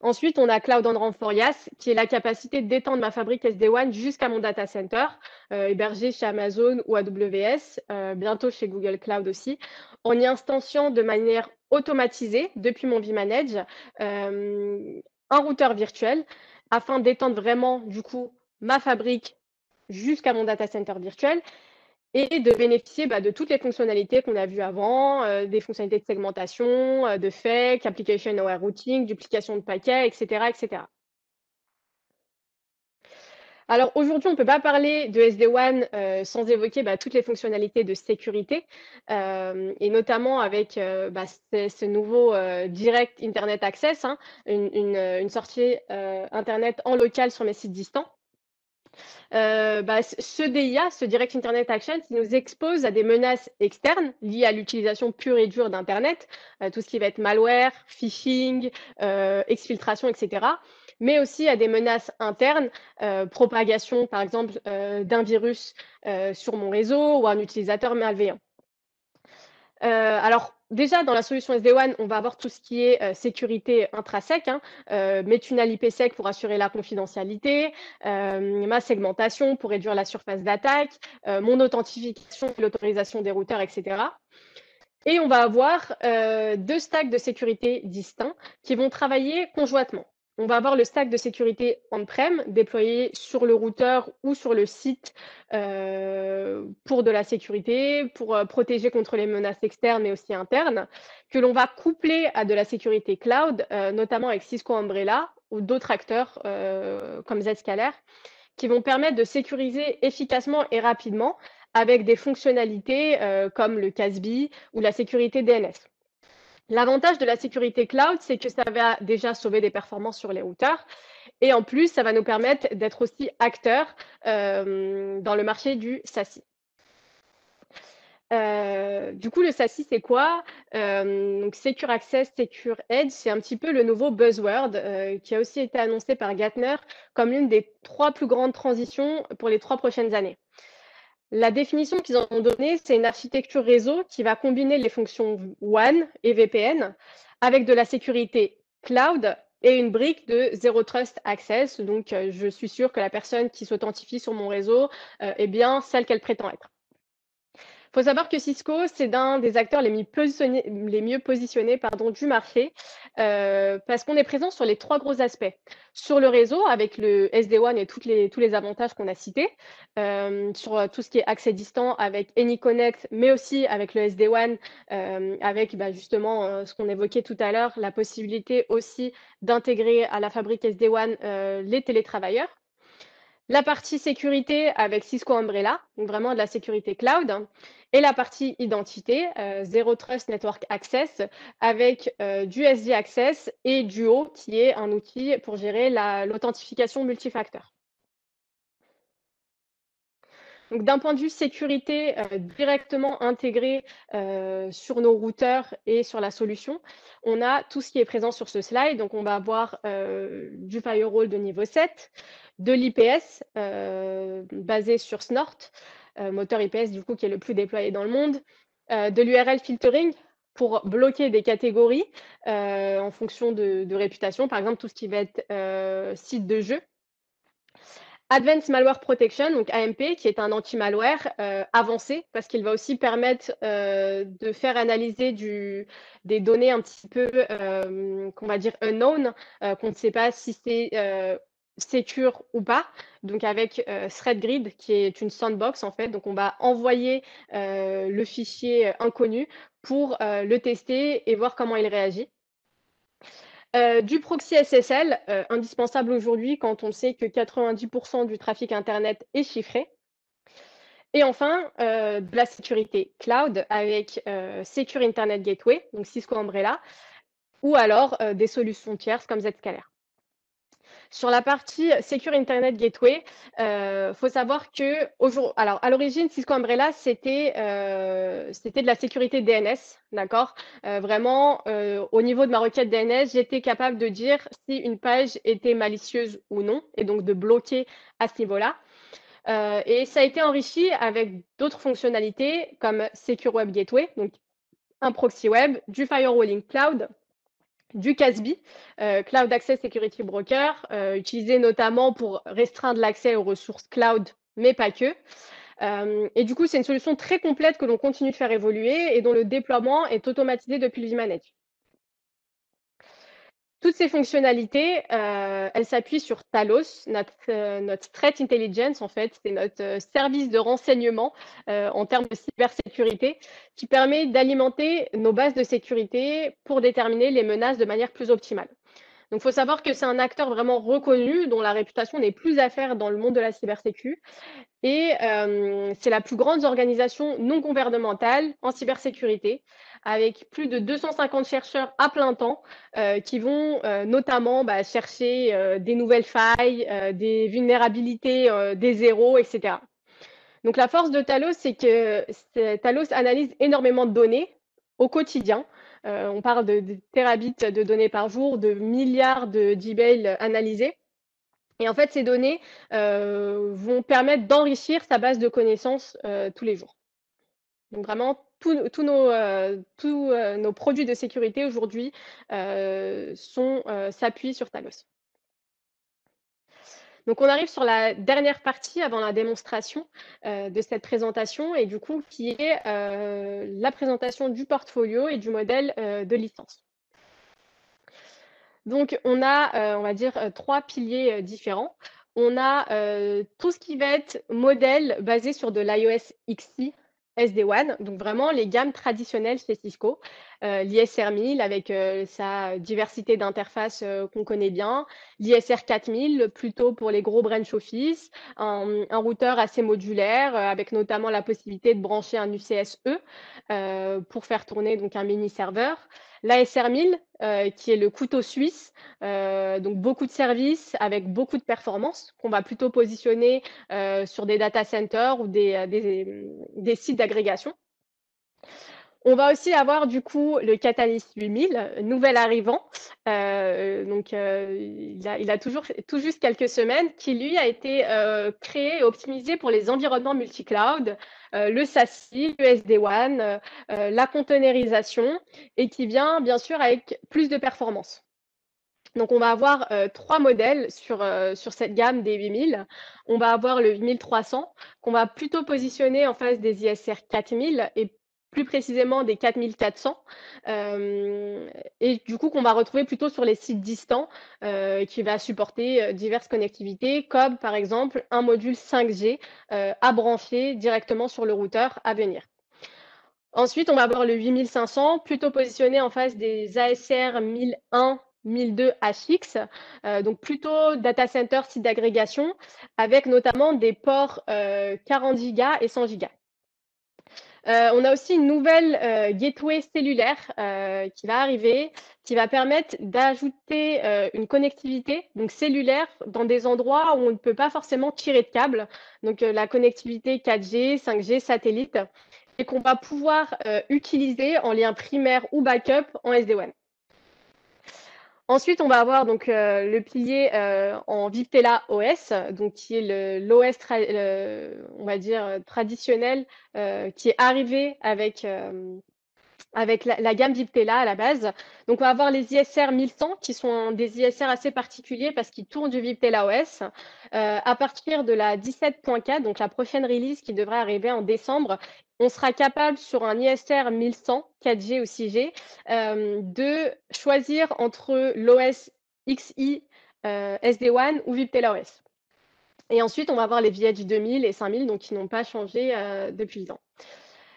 Ensuite, on a Cloud on Ramp for IaaS, qui est la capacité d'étendre ma fabrique SD-WAN jusqu'à mon data center, hébergé chez Amazon ou AWS, bientôt chez Google Cloud aussi, en y instanciant de manière automatisée depuis mon V-Manage un routeur virtuel afin d'étendre vraiment du coup ma fabrique jusqu'à mon data center virtuel et de bénéficier de toutes les fonctionnalités qu'on a vues avant, des fonctionnalités de segmentation, de fake, application aware routing, duplication de paquets, etc. etc. Alors aujourd'hui, on ne peut pas parler de SD-WAN sans évoquer toutes les fonctionnalités de sécurité, et notamment avec ce nouveau Direct Internet Access, hein, une sortie Internet en local sur mes sites distants. Ce DIA, ce Direct Internet Access, nous expose à des menaces externes liées à l'utilisation pure et dure d'Internet, tout ce qui va être malware, phishing, exfiltration, etc., mais aussi à des menaces internes, propagation, par exemple, d'un virus sur mon réseau ou un utilisateur malveillant. Alors, déjà, dans la solution SD-WAN, on va avoir tout ce qui est sécurité intrasec, hein, mes tunnels IPsec pour assurer la confidentialité, ma segmentation pour réduire la surface d'attaque, mon authentification et l'autorisation des routeurs, etc. Et on va avoir deux stacks de sécurité distincts qui vont travailler conjointement. On va avoir le stack de sécurité on-prem déployé sur le routeur ou sur le site pour de la sécurité, pour protéger contre les menaces externes et aussi internes, que l'on va coupler à de la sécurité cloud, notamment avec Cisco Umbrella ou d'autres acteurs comme Zscaler, qui vont permettre de sécuriser efficacement et rapidement avec des fonctionnalités comme le CASB ou la sécurité DNS. L'avantage de la sécurité cloud, c'est que ça va déjà sauver des performances sur les routeurs et en plus, ça va nous permettre d'être aussi acteurs dans le marché du SASE. Du coup, le SASE, c'est quoi? Donc, Secure Access, Secure Edge, c'est un petit peu le nouveau buzzword qui a aussi été annoncé par Gartner comme l'une des trois plus grandes transitions pour les 3 prochaines années. La définition qu'ils en ont donnée, c'est une architecture réseau qui va combiner les fonctions WAN et VPN avec de la sécurité cloud et une brique de Zero Trust Access. Donc, je suis sûre que la personne qui s'authentifie sur mon réseau est bien celle qu'elle prétend être. Il faut savoir que Cisco, c'est l'un des acteurs les mieux positionnés, du marché parce qu'on est présent sur les 3 gros aspects. Sur le réseau, avec le SD-WAN et tous les avantages qu'on a cités, sur tout ce qui est accès distant avec AnyConnect, mais aussi avec le SD-WAN, avec justement ce qu'on évoquait tout à l'heure, la possibilité aussi d'intégrer à la fabrique SD-WAN les télétravailleurs. la partie sécurité avec Cisco Umbrella, donc vraiment de la sécurité cloud, et la partie identité, Zero Trust Network Access, avec du SD Access et Duo, qui est un outil pour gérer l'authentification multifacteur. Donc, d'un point de vue sécurité directement intégré sur nos routeurs et sur la solution, on a tout ce qui est présent sur ce slide. Donc, on va avoir du firewall de niveau 7, de l'IPS basé sur Snort, moteur IPS du coup qui est le plus déployé dans le monde, de l'URL filtering pour bloquer des catégories en fonction de réputation, par exemple tout ce qui va être site de jeu. Advanced Malware Protection, donc AMP, qui est un anti-malware avancé, parce qu'il va aussi permettre de faire analyser des données un petit peu, qu'on va dire, unknown, qu'on ne sait pas si c'est secure ou pas, donc avec Threat Grid, qui est une sandbox, en fait. Donc, on va envoyer le fichier inconnu pour le tester et voir comment il réagit. Du proxy SSL, indispensable aujourd'hui quand on sait que 90% du trafic Internet est chiffré. Et enfin, de la sécurité cloud avec Secure Internet Gateway, donc Cisco Umbrella, ou alors des solutions tierces comme Zscaler. Sur la partie Secure Internet Gateway, faut savoir que, alors à l'origine, Cisco Umbrella, c'était de la sécurité DNS, d'accord? Vraiment, au niveau de ma requête DNS, j'étais capable de dire si une page était malicieuse ou non, et donc de bloquer à ce niveau-là. Et ça a été enrichi avec d'autres fonctionnalités comme Secure Web Gateway, donc un proxy web, du firewalling cloud, du CASB, Cloud Access Security Broker, utilisé notamment pour restreindre l'accès aux ressources cloud, mais pas que. Et du coup, c'est une solution très complète que l'on continue de faire évoluer et dont le déploiement est automatisé depuis le V-Manage. Toutes ces fonctionnalités, elles s'appuient sur Talos, notre threat intelligence, en fait, c'est notre service de renseignement en termes de cybersécurité qui permet d'alimenter nos bases de sécurité pour déterminer les menaces de manière plus optimale. Donc, il faut savoir que c'est un acteur vraiment reconnu dont la réputation n'est plus à faire dans le monde de la cybersécu. Et c'est la plus grande organisation non gouvernementale en cybersécurité, avec plus de 250 chercheurs à plein temps qui vont notamment chercher des nouvelles failles, des vulnérabilités, des zéros, etc. Donc, la force de Talos, c'est que Talos analyse énormément de données au quotidien. On parle de terabits de données par jour, de milliards d'emails analysés. Et en fait, ces données vont permettre d'enrichir sa base de connaissances tous les jours. Donc vraiment, tous nos produits de sécurité aujourd'hui s'appuient sur Talos. Donc, on arrive sur la dernière partie avant la démonstration de cette présentation et du coup, qui est la présentation du portfolio et du modèle de licence. Donc, on a, on va dire, trois piliers différents. On a tout ce qui va être modèle basé sur de l'IaaS XC SD-WAN, donc vraiment les gammes traditionnelles chez Cisco, l'ISR 1000 avec sa diversité d'interfaces qu'on connaît bien, l'ISR 4000 plutôt pour les gros branch office, un routeur assez modulaire avec notamment la possibilité de brancher un UCSE pour faire tourner donc un mini serveur, l'ASR 1000 qui est le couteau suisse, donc beaucoup de services avec beaucoup de performances qu'on va plutôt positionner sur des data centers ou des sites d'agrégation. On va aussi avoir du coup le Catalyst 8000, nouvel arrivant, donc il a tout juste quelques semaines, qui lui a été créé et optimisé pour les environnements multi-cloud, le SASE, le SD-WAN, la conteneurisation, et qui vient bien sûr avec plus de performance. Donc, on va avoir trois modèles sur cette gamme des 8000. On va avoir le 8300, qu'on va plutôt positionner en face des ISR 4000 et plus précisément des 4400, et du coup qu'on va retrouver plutôt sur les sites distants qui va supporter diverses connectivités, comme par exemple un module 5G à brancher directement sur le routeur à venir. Ensuite, on va avoir le 8500, plutôt positionné en face des ASR 1001, 1002HX, donc plutôt data center, site d'agrégation, avec notamment des ports 40 gigas et 100 gigas. On a aussi une nouvelle gateway cellulaire qui va arriver, qui va permettre d'ajouter une connectivité donc cellulaire dans des endroits où on ne peut pas forcément tirer de câble, donc la connectivité 4G, 5G, satellite, et qu'on va pouvoir utiliser en lien primaire ou backup en SD-WAN. Ensuite, on va avoir donc le pilier en Viptela OS, donc qui est l'OS, on va dire traditionnel, qui est arrivé avec la gamme Viptela à la base. Donc, on va avoir les ISR 1100 qui sont des ISR assez particuliers parce qu'ils tournent du Viptela OS. À partir de la 17.4, donc la prochaine release qui devrait arriver en décembre, on sera capable sur un ISR 1100, 4G ou 6G, de choisir entre l'OS XI, SD-WAN ou Viptela OS. Et ensuite, on va avoir les VH 2000 et 5000, donc qui n'ont pas changé depuis le temps.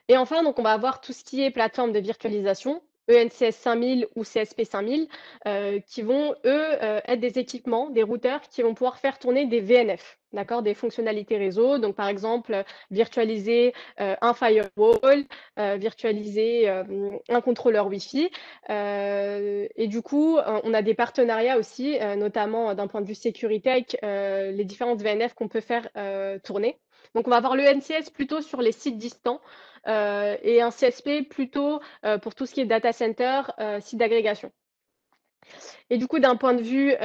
Et enfin, donc, on va avoir tout ce qui est plateforme de virtualisation, ENCS 5000 ou CSP 5000, qui vont, eux, être des équipements, des routeurs qui vont pouvoir faire tourner des VNF, d'accord, des fonctionnalités réseau. Donc, par exemple, virtualiser un firewall, virtualiser un contrôleur Wi-Fi. Et du coup, on a des partenariats aussi, notamment d'un point de vue sécurité, avec les différentes VNF qu'on peut faire tourner. Donc, on va avoir le NCS plutôt sur les sites distants et un CSP plutôt pour tout ce qui est data center, site d'agrégation. Et du coup, d'un point de vue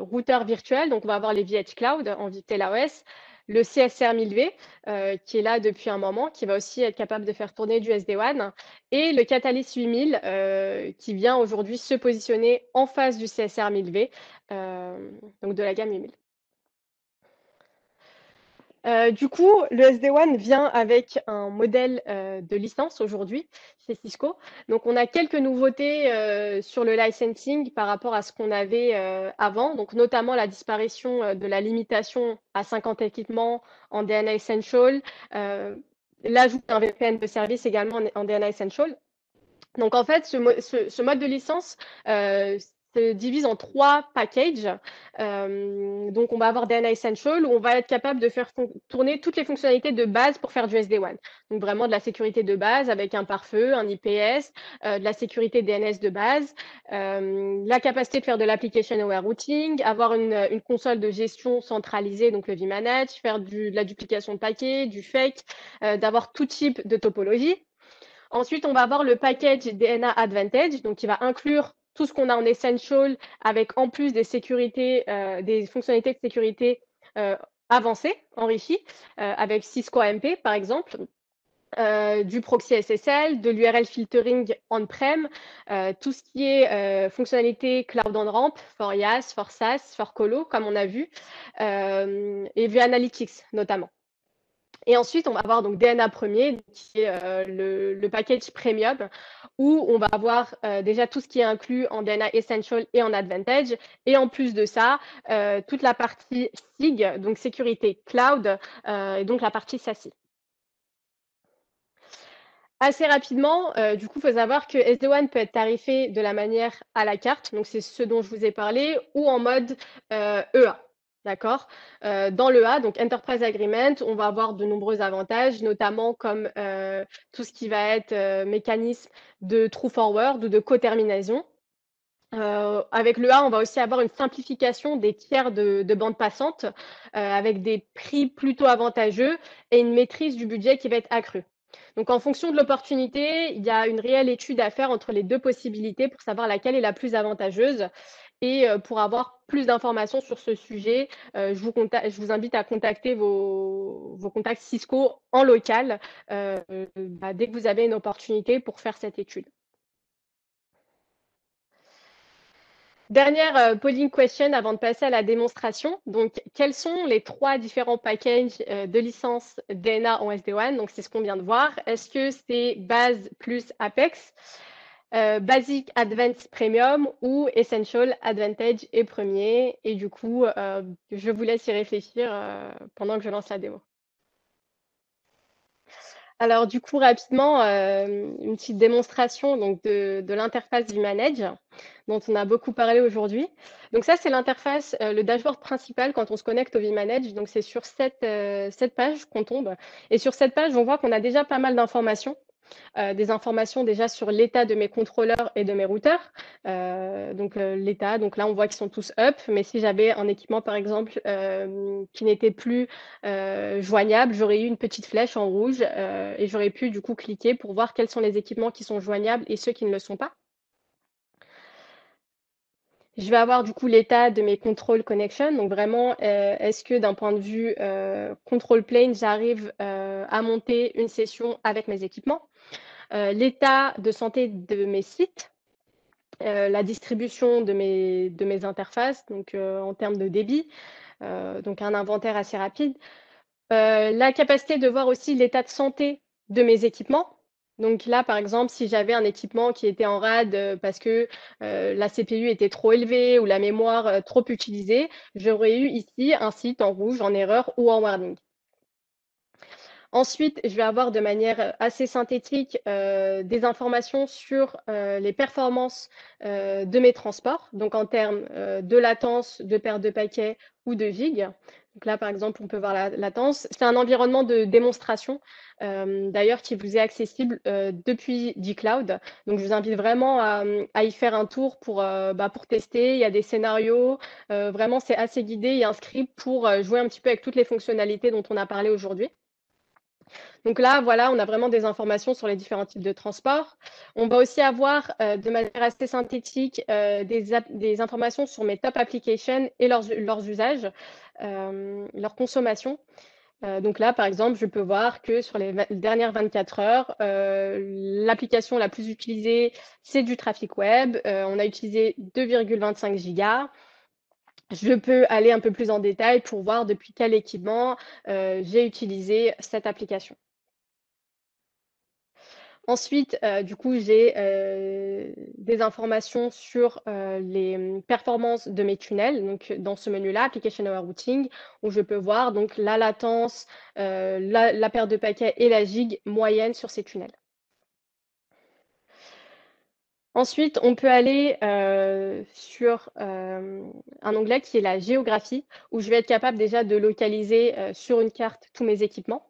routeur virtuel, donc on va avoir les VH Cloud en Viptela OS, le CSR 1000V qui est là depuis un moment, qui va aussi être capable de faire tourner du SD-WAN, et le Catalyst 8000 qui vient aujourd'hui se positionner en face du CSR 1000V, donc de la gamme 8000. Du coup, le SD-WAN vient avec un modèle de licence aujourd'hui chez Cisco. Donc, on a quelques nouveautés sur le licensing par rapport à ce qu'on avait avant. Donc, notamment la disparition de la limitation à 50 équipements en DNA Essential, l'ajout d'un VPN de service également en DNA Essential. Donc, en fait, ce mode de licence se divise en trois packages. Donc, on va avoir DNA Essential où on va être capable de faire tourner toutes les fonctionnalités de base pour faire du SD-WAN. Donc, vraiment de la sécurité de base avec un pare-feu, un IPS, de la sécurité DNS de base, la capacité de faire de l'application aware routing, avoir une console de gestion centralisée, donc le V-Manage, faire de la duplication de paquets, du fake, d'avoir tout type de topologie. Ensuite, on va avoir le package DNA Advantage, donc qui va inclure tout ce qu'on a en Essential avec en plus des sécurités, des fonctionnalités de sécurité avancées, enrichies, avec Cisco AMP par exemple, du proxy SSL, de l'URL filtering on-prem, tout ce qui est fonctionnalité cloud on-ramp, for IaaS, for SaaS, for Colo, comme on a vu, et V-Analytics notamment. Et ensuite, on va avoir donc DNA premier, qui est le package premium, où on va avoir déjà tout ce qui est inclus en DNA Essential et en Advantage. Et en plus de ça, toute la partie SIG, donc sécurité cloud, et donc la partie SASE. Assez rapidement, du coup, il faut savoir que SD-WAN peut être tarifé de la manière à la carte, donc c'est ce dont je vous ai parlé, ou en mode EA. D'accord. Dans l'EA, donc Enterprise Agreement, on va avoir de nombreux avantages, notamment comme tout ce qui va être mécanisme de true forward ou de cotermination. Avec l'EA, on va aussi avoir une simplification des tiers de bande passante avec des prix plutôt avantageux et une maîtrise du budget qui va être accrue. Donc, en fonction de l'opportunité, il y a une réelle étude à faire entre les deux possibilités pour savoir laquelle est la plus avantageuse. Et pour avoir plus d'informations sur ce sujet, je vous invite à contacter vos contacts Cisco en local dès que vous avez une opportunité pour faire cette étude. Dernière polling question avant de passer à la démonstration. Donc, quels sont les trois différents packages de licence DNA en SD-WAN? Donc, c'est ce qu'on vient de voir. Est-ce que c'est Base plus Apex, Basic Advanced Premium ou Essential Advantage et Premier? Et du coup, je vous laisse y réfléchir pendant que je lance la démo. Alors du coup, rapidement, une petite démonstration donc, de l'interface V-Manage dont on a beaucoup parlé aujourd'hui. Donc ça, c'est l'interface, le dashboard principal quand on se connecte au V-Manage. Donc c'est sur cette page qu'on tombe. Et sur cette page, on voit qu'on a déjà pas mal d'informations. Des informations déjà sur l'état de mes contrôleurs et de mes routeurs. L'état, donc là on voit qu'ils sont tous up, mais si j'avais un équipement par exemple qui n'était plus joignable, j'aurais eu une petite flèche en rouge et j'aurais pu du coup cliquer pour voir quels sont les équipements qui sont joignables et ceux qui ne le sont pas. Je vais avoir du coup l'état de mes control connection, donc vraiment, est-ce que d'un point de vue control plane, j'arrive à monter une session avec mes équipements, l'état de santé de mes sites, la distribution de mes interfaces, donc en termes de débit, donc un inventaire assez rapide, la capacité de voir aussi l'état de santé de mes équipements. Donc là, par exemple, si j'avais un équipement qui était en rade parce que la CPU était trop élevée ou la mémoire trop utilisée, j'aurais eu ici un site en rouge, en erreur ou en warning. Ensuite, je vais avoir de manière assez synthétique des informations sur les performances de mes transports, donc en termes de latence, de perte de paquets ou de gigs. Donc là, par exemple, on peut voir la latence. C'est un environnement de démonstration, d'ailleurs, qui vous est accessible depuis G-Cloud. Donc, je vous invite vraiment à y faire un tour pour tester. Il y a des scénarios. Vraiment, c'est assez guidé. Il y a un script pour jouer un petit peu avec toutes les fonctionnalités dont on a parlé aujourd'hui. Donc là, voilà, on a vraiment des informations sur les différents types de transports. On va aussi avoir de manière assez synthétique des informations sur mes top applications et leurs usages, leur consommation. Donc là, par exemple, je peux voir que sur les dernières 24 heures, l'application la plus utilisée, c'est du trafic web. On a utilisé 2,25 gigas. Je peux aller un peu plus en détail pour voir depuis quel équipement j'ai utilisé cette application. Ensuite, du coup, j'ai des informations sur les performances de mes tunnels. Donc, dans ce menu-là, Application Hour Routing, où je peux voir donc, la latence, la perte de paquets et la gigue moyenne sur ces tunnels. Ensuite, on peut aller sur un onglet qui est la géographie, où je vais être capable déjà de localiser sur une carte tous mes équipements.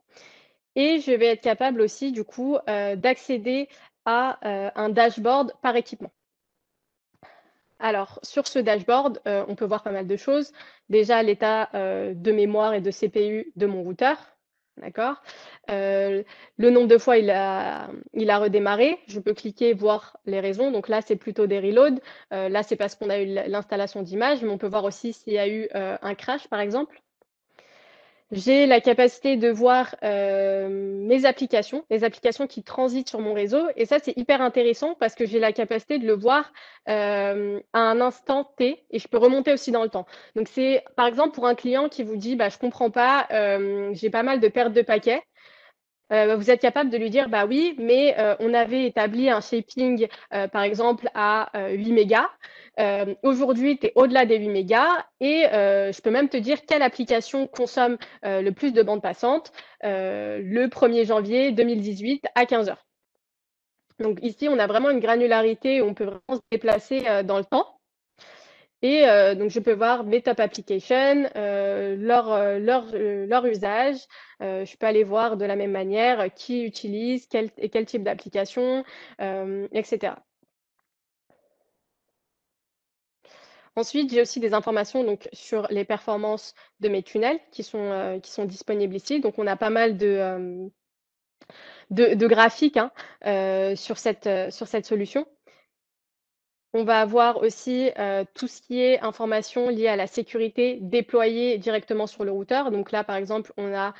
Et je vais être capable aussi, du coup, d'accéder à un dashboard par équipement. Alors, sur ce dashboard, on peut voir pas mal de choses. Déjà, l'état de mémoire et de CPU de mon routeur. D'accord. Le nombre de fois il a redémarré. Je peux cliquer et voir les raisons. Donc là, c'est plutôt des reloads. Là, c'est parce qu'on a eu l'installation d'images, mais on peut voir aussi s'il y a eu un crash, par exemple. J'ai la capacité de voir mes applications, les applications qui transitent sur mon réseau. Et ça, c'est hyper intéressant parce que j'ai la capacité de le voir à un instant T et je peux remonter aussi dans le temps. Donc, c'est par exemple pour un client qui vous dit « je ne comprends pas, j'ai pas mal de pertes de paquets ». Vous êtes capable de lui dire « bah oui, mais on avait établi un shaping, par exemple, à 8 mégas. Aujourd'hui, tu es au-delà des 8 mégas et je peux même te dire quelle application consomme le plus de bande passante le 1er janvier 2018 à 15h. » Donc ici, on a vraiment une granularité où on peut vraiment se déplacer dans le temps. Et donc, je peux voir mes top applications, leur usage. Je peux aller voir de la même manière qui utilise quel type d'application, etc. Ensuite, j'ai aussi des informations donc, sur les performances de mes tunnels qui sont disponibles ici. Donc, on a pas mal de graphiques sur cette solution. On va avoir aussi tout ce qui est information liée à la sécurité déployée directement sur le routeur. Donc là, par exemple, on a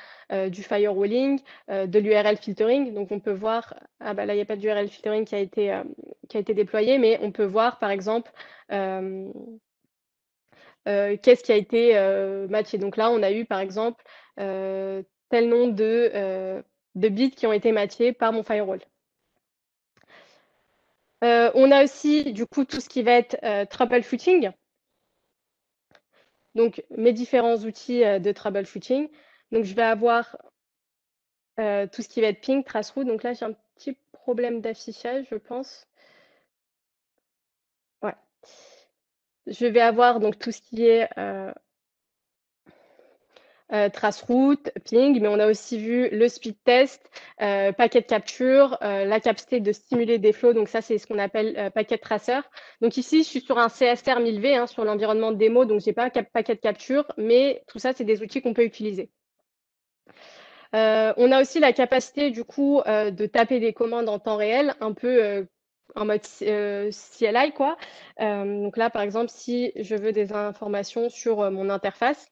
du firewalling, de l'URL filtering. Donc on peut voir, là, il n'y a pas d'URL filtering qui a été déployé, mais on peut voir, par exemple, qu'est-ce qui a été matché. Donc là, on a eu, par exemple, tel nombre de bits qui ont été matchés par mon firewall. On a aussi, du coup, tout ce qui va être troubleshooting. Donc, mes différents outils de troubleshooting. Donc, je vais avoir Tout ce qui va être ping, traceroute. Donc là, j'ai un petit problème d'affichage, je pense. Voilà. Je vais avoir donc tout ce qui est traceroute, ping, mais on a aussi vu le speed test, paquet de capture, la capacité de stimuler des flows. Donc ça, c'est ce qu'on appelle paquet de traceur. Donc ici, je suis sur un CSR 1000V, hein, sur l'environnement de démo, donc je n'ai pas paquet de capture, mais tout ça, c'est des outils qu'on peut utiliser. On a aussi la capacité du coup de taper des commandes en temps réel, un peu en mode CLI quoi. Donc là par exemple, si je veux des informations sur mon interface,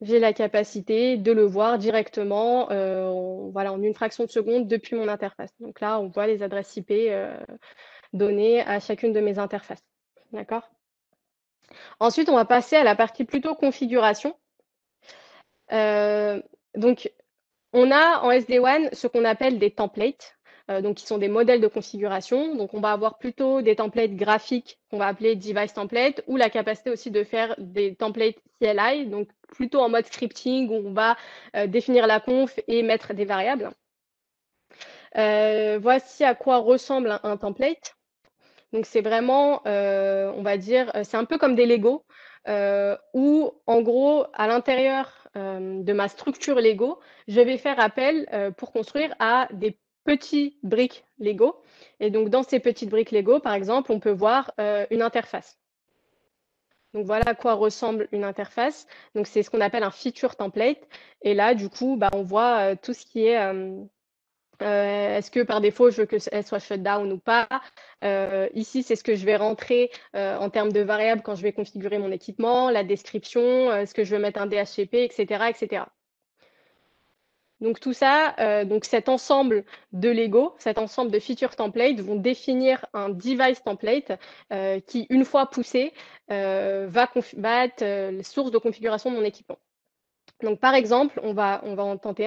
j'ai la capacité de le voir directement, voilà, en une fraction de seconde depuis mon interface. Donc là on voit les adresses IP données à chacune de mes interfaces. D'accord. Ensuite on va passer à la partie plutôt configuration. Donc, on a en SD-WAN ce qu'on appelle des templates, donc qui sont des modèles de configuration. Donc, on va avoir plutôt des templates graphiques qu'on va appeler device template, ou la capacité aussi de faire des templates CLI, donc plutôt en mode scripting où on va définir la conf et mettre des variables. Voici à quoi ressemble un template. Donc, c'est vraiment, on va dire, c'est un peu comme des Lego, où en gros, à l'intérieur de ma structure Lego, je vais faire appel pour construire à des petites briques Lego. Et donc, dans ces petites briques Lego, par exemple, on peut voir une interface. Donc, voilà à quoi ressemble une interface. Donc, c'est ce qu'on appelle un feature template. Et là, du coup, bah, on voit tout ce qui est... est-ce que par défaut, je veux qu'elle soit shutdown ou pas? Ici, c'est ce que je vais rentrer en termes de variables quand je vais configurer mon équipement, la description, est-ce que je veux mettre un DHCP, etc. etc. Donc, tout ça, donc cet ensemble de Lego, cet ensemble de feature templates vont définir un device template qui, une fois poussé, va être source de configuration de mon équipement. Donc, par exemple, on va en tenter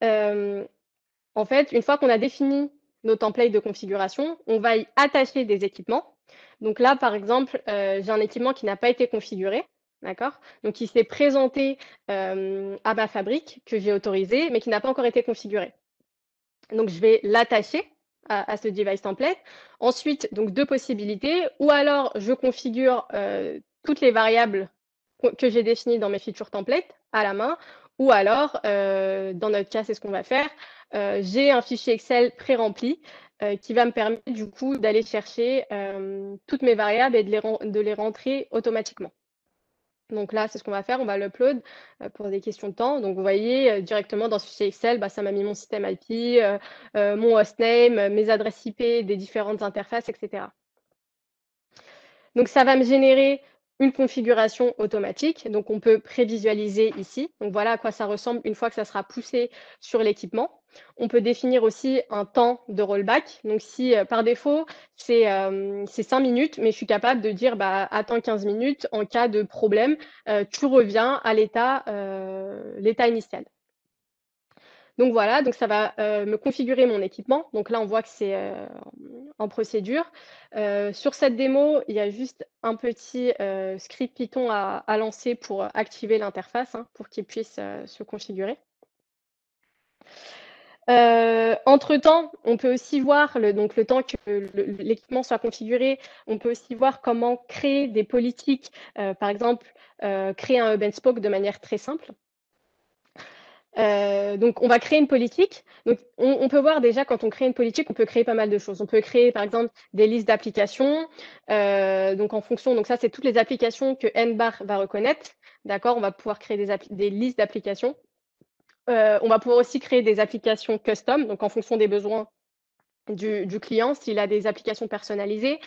un. En fait, une fois qu'on a défini nos templates de configuration, on va y attacher des équipements. Donc là, par exemple, j'ai un équipement qui n'a pas été configuré, d'accord? Donc, il s'est présenté à ma fabrique que j'ai autorisée, mais qui n'a pas encore été configuré. Donc, je vais l'attacher à ce device template. Ensuite, donc deux possibilités, ou alors je configure toutes les variables que j'ai définies dans mes features templates à la main, ou alors, dans notre cas, c'est ce qu'on va faire, j'ai un fichier Excel pré-rempli qui va me permettre du coup d'aller chercher toutes mes variables et de les rentrer automatiquement. Donc là, c'est ce qu'on va faire, on va l'upload pour des questions de temps. Donc vous voyez directement dans ce fichier Excel, bah, ça m'a mis mon système IP, mon hostname, mes adresses IP des différentes interfaces, etc. Donc ça va me générer une configuration automatique. Donc on peut prévisualiser ici. Donc voilà à quoi ça ressemble une fois que ça sera poussé sur l'équipement. On peut définir aussi un temps de rollback. Donc si par défaut c'est 5 minutes, mais je suis capable de dire bah, attends 15 minutes en cas de problème, tu reviens à l'état initial. Donc voilà, donc ça va me configurer mon équipement. Donc là, on voit que c'est en procédure. Sur cette démo, il y a juste un petit script Python à lancer pour activer l'interface, hein, pour qu'il puisse se configurer. Entre-temps, on peut aussi voir, donc le temps que l'équipement soit configuré, on peut aussi voir comment créer des politiques, par exemple, créer un hub and spoke de manière très simple. Donc, on va créer une politique. Donc, on peut voir déjà, quand on crée une politique, on peut créer pas mal de choses. On peut créer, par exemple, des listes d'applications. Donc, en fonction, donc ça, c'est toutes les applications que N-bar va reconnaître. D'accord, on va pouvoir créer des listes d'applications. On va pouvoir aussi créer des applications custom, donc en fonction des besoins du client, s'il a des applications personnalisées.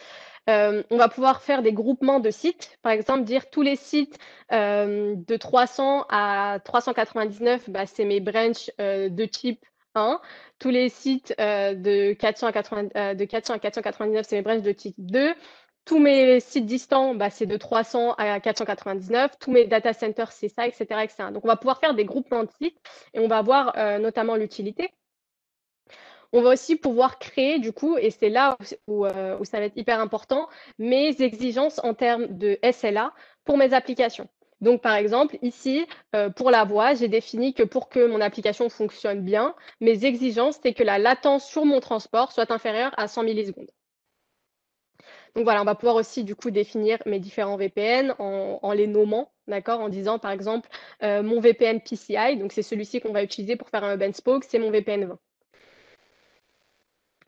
On va pouvoir faire des groupements de sites, par exemple dire tous les sites de 300 à 399, bah, c'est mes branches de type 1, tous les sites de 400 à 499, c'est mes branches de type 2, tous mes sites distants, bah, c'est de 300 à 499, tous mes data centers, c'est ça, etc., etc. Donc, on va pouvoir faire des groupements de sites et on va voir notamment l'utilité. On va aussi pouvoir créer, du coup, et c'est là où ça va être hyper important, mes exigences en termes de SLA pour mes applications. Donc, par exemple, ici, pour la voix, j'ai défini que pour que mon application fonctionne bien, mes exigences, c'est que la latence sur mon transport soit inférieure à 100 millisecondes. Donc voilà, on va pouvoir aussi du coup définir mes différents VPN en les nommant, d'accord, en disant par exemple mon VPN PCI, donc c'est celui-ci qu'on va utiliser pour faire un hub and spoke, c'est mon VPN 20.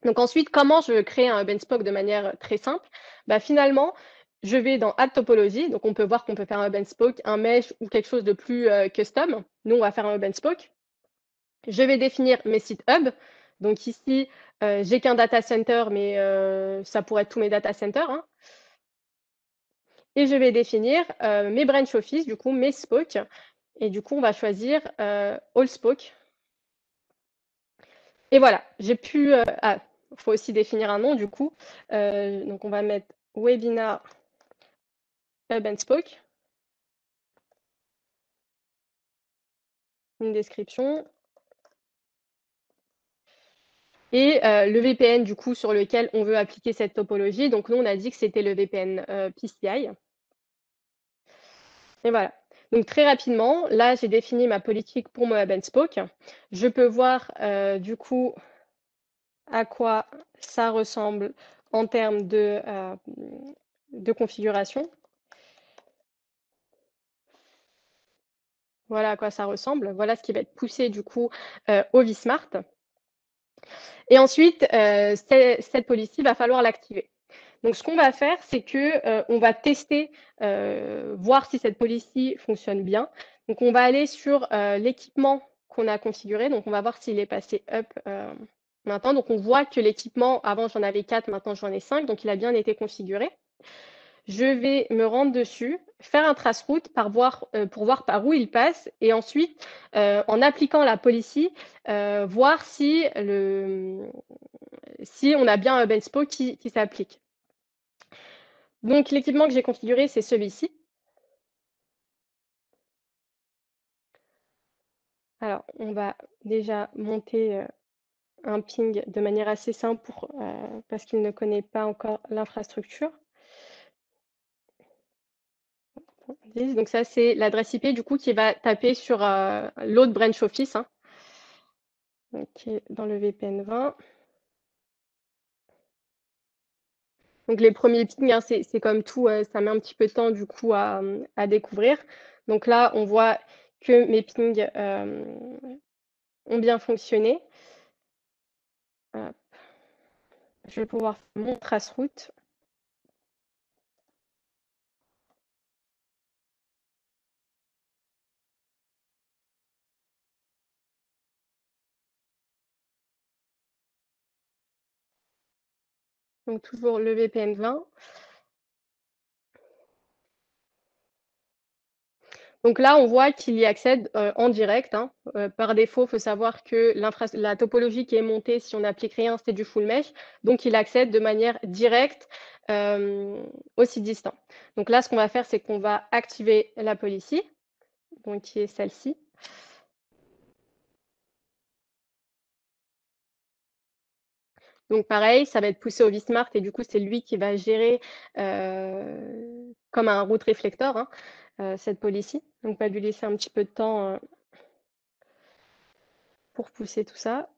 Donc ensuite, comment je crée un hub and spoke de manière très simple? Bah, finalement, je vais dans Add Topology, donc on peut voir qu'on peut faire un hub and spoke, un mesh ou quelque chose de plus custom. Nous, on va faire un hub and spoke. Je vais définir mes sites hubs. Donc ici, j'ai qu'un data center, mais ça pourrait être tous mes data centers. Hein. Et je vais définir mes branch office, du coup, mes spokes. Et du coup, on va choisir all spoke. Et voilà, j'ai pu... faut aussi définir un nom, du coup. Donc, on va mettre webinar hub and spoke. Une description. Et le VPN, du coup, sur lequel on veut appliquer cette topologie. Donc, nous, on a dit que c'était le VPN PCI. Et voilà. Donc, très rapidement, là, j'ai défini ma politique pour mon hub and spoke. Je peux voir, du coup, à quoi ça ressemble en termes de configuration. Voilà à quoi ça ressemble. Voilà ce qui va être poussé, du coup, au VSmart. Et ensuite, cette policy, va falloir l'activer. Donc, ce qu'on va faire, c'est que on va tester, voir si cette policy fonctionne bien. Donc, on va aller sur l'équipement qu'on a configuré. Donc, on va voir s'il est passé up maintenant. Donc, on voit que l'équipement, avant, j'en avais 4, maintenant, j'en ai 5. Donc, il a bien été configuré. Je vais me rendre dessus, faire un trace route pour voir par où il passe et ensuite, en appliquant la policy, voir si on a bien un hub and spoke qui s'applique. Donc, l'équipement que j'ai configuré, c'est celui-ci. Alors, on va déjà monter un ping de manière assez simple parce qu'il ne connaît pas encore l'infrastructure. Donc ça, c'est l'adresse IP du coup qui va taper sur l'autre branch office, hein, qui est dans le VPN 20. Donc les premiers pings, hein, c'est comme tout, ça met un petit peu de temps du coup à découvrir. Donc là, on voit que mes pings ont bien fonctionné. Hop. Je vais pouvoir faire mon trace route. Donc, toujours le VPN 20. Donc là, on voit qu'il y accède en direct. Hein. Par défaut, il faut savoir que la topologie qui est montée, si on n'applique rien, c'est du full mesh. Donc, il accède de manière directe au site distant. Donc là, ce qu'on va faire, c'est qu'on va activer la policy, donc qui est celle-ci. Donc, pareil, ça va être poussé au VSmart et du coup, c'est lui qui va gérer comme un route réflecteur, hein, cette policy. Donc, on va lui laisser un petit peu de temps pour pousser tout ça.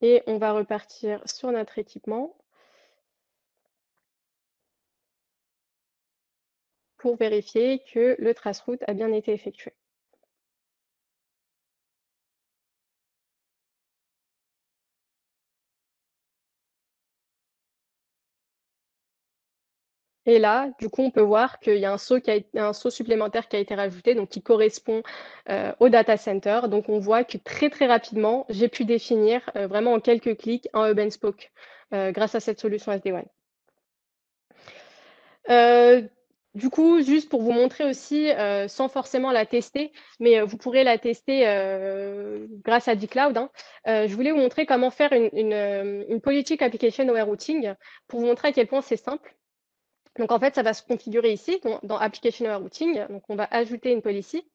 Et on va repartir sur notre équipement pour vérifier que le trace route a bien été effectué. Et là, du coup, on peut voir qu'il y a un saut supplémentaire qui a été rajouté, donc qui correspond au data center. Donc, on voit que très rapidement, j'ai pu définir vraiment en quelques clics un hub and spoke grâce à cette solution SD-WAN. Du coup, juste pour vous montrer aussi, sans forcément la tester, mais vous pourrez la tester grâce à dCloud, hein, je voulais vous montrer comment faire une Politic Application Aware Routing pour vous montrer à quel point c'est simple. Donc, en fait, ça va se configurer ici, dans Application Aware Routing. Donc, on va ajouter une policy.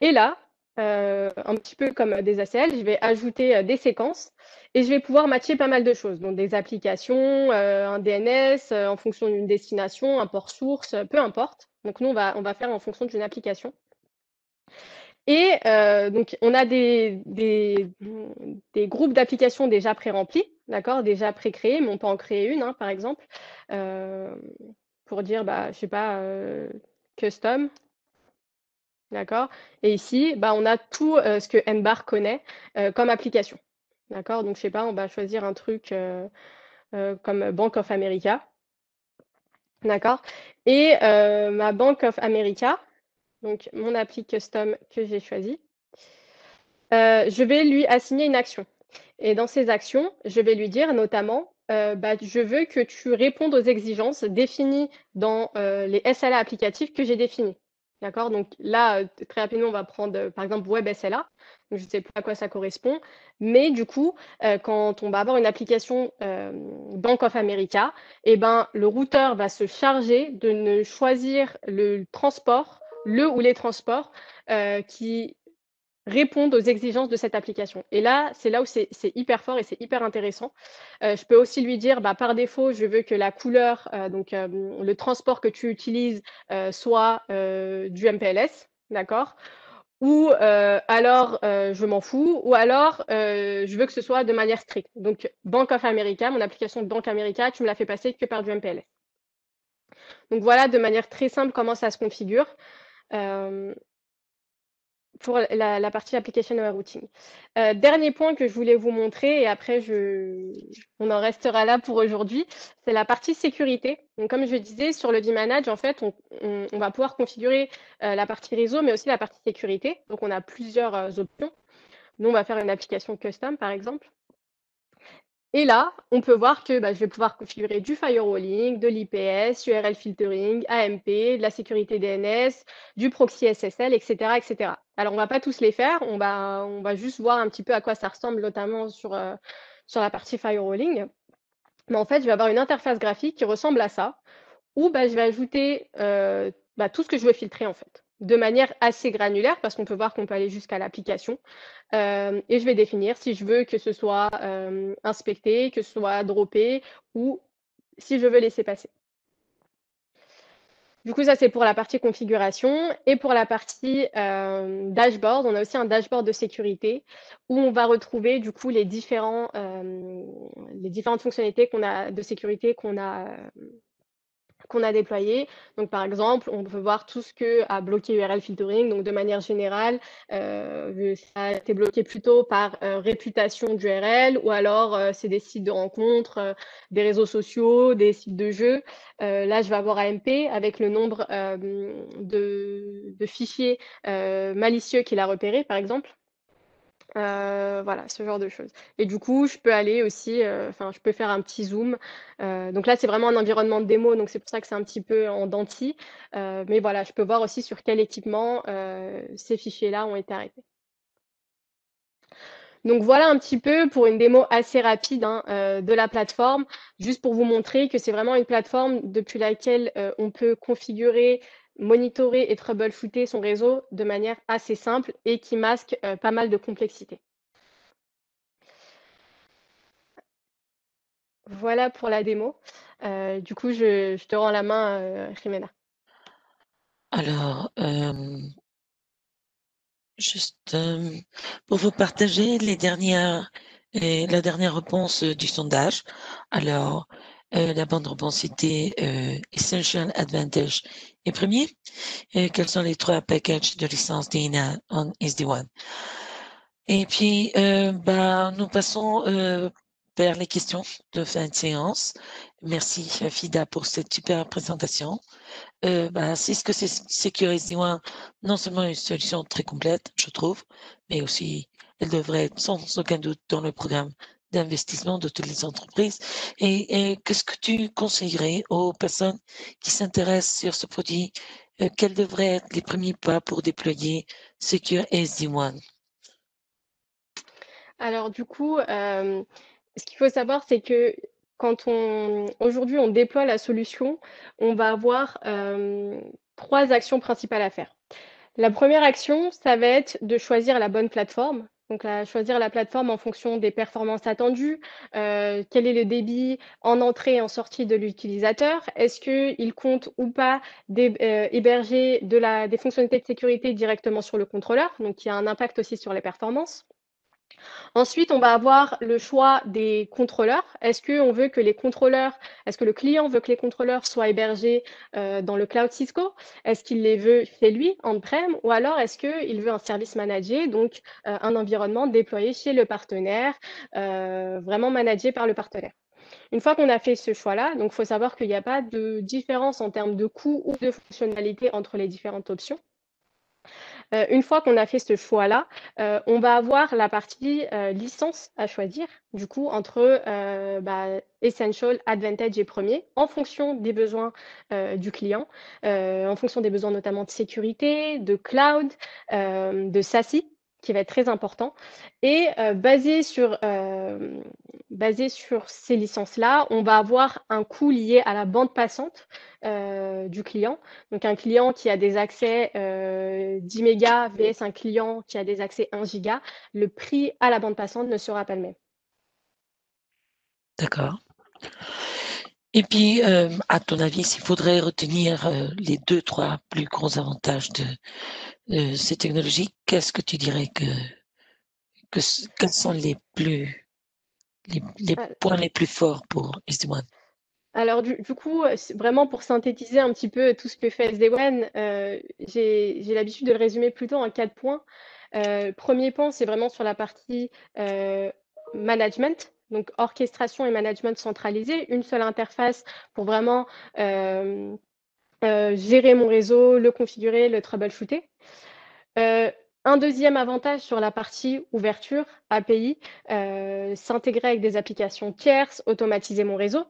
Et là, un petit peu comme des ACL, je vais ajouter des séquences et je vais pouvoir matcher pas mal de choses, donc des applications, un DNS, en fonction d'une destination, un port source, peu importe. Donc nous, on va faire en fonction d'une application. Et donc, on a des groupes d'applications déjà pré-remplis, d'accord, déjà pré-créés, mais on peut en créer une, hein, par exemple, pour dire, bah, je sais pas, custom. D'accord. Et ici, bah, on a tout ce que Nbar connaît comme application. D'accord. Donc, je sais pas, on va choisir un truc comme Bank of America. D'accord. Et ma Bank of America, donc mon appli custom que j'ai choisi, je vais lui assigner une action. Et dans ces actions, je vais lui dire notamment, bah, je veux que tu répondes aux exigences définies dans les SLA applicatifs que j'ai définis. D'accord, donc là, très rapidement, on va prendre, par exemple, Web SLA. Donc, je ne sais pas à quoi ça correspond. Mais du coup, quand on va avoir une application Bank of America, eh ben, le routeur va se charger de ne choisir le transport, le ou les transports qui répondent aux exigences de cette application. Et là, c'est là où c'est hyper fort et c'est hyper intéressant. Je peux aussi lui dire, bah, par défaut, je veux que la couleur, donc le transport que tu utilises, soit du MPLS, d'accord? Ou alors, je m'en fous, ou alors, je veux que ce soit de manière stricte. Donc, Bank of America, mon application de Bank America, tu me la fais passer que par du MPLS. Donc, voilà, de manière très simple, comment ça se configure. Pour la partie application over routing. Dernier point que je voulais vous montrer, et après on en restera là pour aujourd'hui, c'est la partie sécurité. Donc, comme je disais, sur le V-Manage, en fait, on va pouvoir configurer la partie réseau, mais aussi la partie sécurité. Donc, on a plusieurs options. Nous, on va faire une application custom, par exemple. Et là, on peut voir que bah, je vais pouvoir configurer du firewalling, de l'IPS, URL filtering, AMP, de la sécurité DNS, du proxy SSL, etc. etc. Alors, on ne va pas tous les faire, on va juste voir un petit peu à quoi ça ressemble, notamment sur la partie firewalling. Mais en fait, je vais avoir une interface graphique qui ressemble à ça, où bah, je vais ajouter bah, tout ce que je veux filtrer, en fait, de manière assez granulaire, parce qu'on peut voir qu'on peut aller jusqu'à l'application. Et je vais définir si je veux que ce soit inspecté, que ce soit droppé, ou si je veux laisser passer. Du coup, ça, c'est pour la partie configuration. Et pour la partie dashboard, on a aussi un dashboard de sécurité où on va retrouver, du coup, les différentes fonctionnalités de sécurité qu'on a déployé. Donc, par exemple, on peut voir tout ce que a bloqué URL filtering. Donc, de manière générale, ça a été bloqué plutôt par réputation d'URL ou alors c'est des sites de rencontres, des réseaux sociaux, des sites de jeux. Là, je vais avoir AMP avec le nombre de fichiers malicieux qu'il a repéré, par exemple. Voilà, ce genre de choses. Et du coup, je peux aller aussi, enfin, je peux faire un petit zoom. Donc là, c'est vraiment un environnement de démo, donc c'est pour ça que c'est un petit peu en dents de scie. Mais voilà, je peux voir aussi sur quel équipement ces fichiers-là ont été arrêtés. Donc voilà un petit peu pour une démo assez rapide hein, de la plateforme, juste pour vous montrer que c'est vraiment une plateforme depuis laquelle on peut configurer, monitorer et troubleshooter son réseau de manière assez simple et qui masque pas mal de complexité. Voilà pour la démo. Du coup, je te rends la main, Jimena. Alors, juste pour vous partager la dernière réponse du sondage. Alors, la bande réponse était Essential Advantage et premier. Quels sont les trois packages de licence DNA en SD-WAN? Et puis, bah, nous passons vers les questions de fin de séance. Merci, Hafida, pour cette super présentation. Bah, Cisco Secure SD-WAN, non seulement une solution très complète, je trouve, mais aussi, elle devrait être sans aucun doute dans le programme d'investissement de toutes les entreprises. Et qu'est-ce que tu conseillerais aux personnes qui s'intéressent sur ce produit? Quels devraient être les premiers pas pour déployer Secure SD-WAN? Alors du coup, ce qu'il faut savoir, c'est que quand aujourd'hui on déploie la solution, on va avoir trois actions principales à faire. La première action, ça va être de choisir la bonne plateforme. Donc, choisir la plateforme en fonction des performances attendues, quel est le débit en entrée et en sortie de l'utilisateur, est-ce qu'il compte ou pas héberger des fonctionnalités de sécurité directement sur le contrôleur, donc il y a un impact aussi sur les performances. Ensuite, on va avoir le choix des contrôleurs. Est-ce que le client veut que les contrôleurs soient hébergés dans le cloud Cisco? Est-ce qu'il les veut chez lui, on-prem? Ou alors, est-ce qu'il veut un service managé, donc un environnement déployé chez le partenaire, vraiment managé par le partenaire? Une fois qu'on a fait ce choix-là, il faut savoir qu'il n'y a pas de différence en termes de coût ou de fonctionnalité entre les différentes options. Une fois qu'on a fait ce choix-là, on va avoir la partie licence à choisir, du coup, entre Essential, Advantage et Premier, en fonction des besoins du client, en fonction des besoins notamment de sécurité, de cloud, de SASE, qui va être très important. Et basé sur ces licences-là, on va avoir un coût lié à la bande passante du client. Donc, un client qui a des accès 10 mégas vs un client qui a des accès 1 giga, le prix à la bande passante ne sera pas le même. D'accord. Et puis, à ton avis, s'il faudrait retenir les 2-3 plus gros avantages de ces technologies, qu'est-ce que tu dirais quels sont les points les plus forts pour SD-WAN? Alors, du coup, vraiment pour synthétiser un petit peu tout ce que fait SD-WAN, j'ai l'habitude de le résumer plutôt en 4 points. Premier point, c'est vraiment sur la partie management. Donc, orchestration et management centralisé, une seule interface pour vraiment gérer mon réseau, le configurer, le troubleshooter. Un deuxième avantage sur la partie ouverture, API, s'intégrer avec des applications tierces, automatiser mon réseau.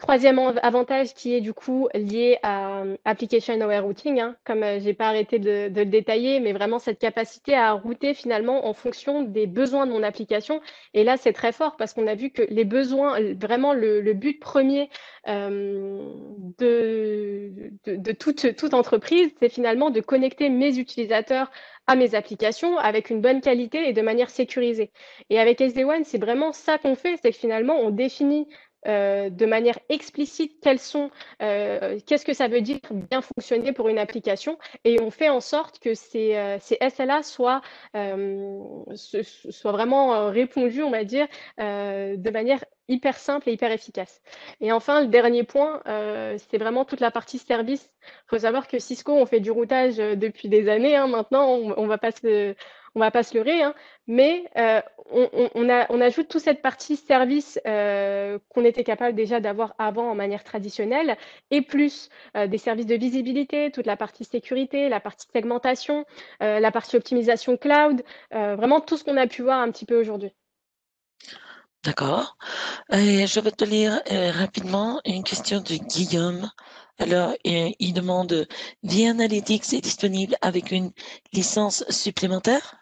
Troisième avantage qui est du coup lié à Application Aware Routing, comme je n'ai pas arrêté de le détailler, mais vraiment cette capacité à router finalement en fonction des besoins de mon application. Et là, c'est très fort parce qu'on a vu que les besoins, vraiment le but premier de toute entreprise, c'est finalement de connecter mes utilisateurs à mes applications avec une bonne qualité et de manière sécurisée. Et avec SD-WAN, c'est vraiment ça qu'on fait, c'est que finalement, on définit de manière explicite qu'est-ce que ça veut dire bien fonctionner pour une application et on fait en sorte que ces SLA soient vraiment répondus, on va dire, de manière hyper simple et hyper efficace. Et enfin, le dernier point, c'est vraiment toute la partie service. Il faut savoir que Cisco, on fait du routage depuis des années. Maintenant, on ne va pas se leurrer, mais on ajoute toute cette partie service qu'on était capable déjà d'avoir avant en manière traditionnelle, et plus des services de visibilité, toute la partie sécurité, la partie segmentation, la partie optimisation cloud, vraiment tout ce qu'on a pu voir un petit peu aujourd'hui. D'accord. Je vais te lire rapidement une question de Guillaume. Alors, il demande, V-Analytics est disponible avec une licence supplémentaire?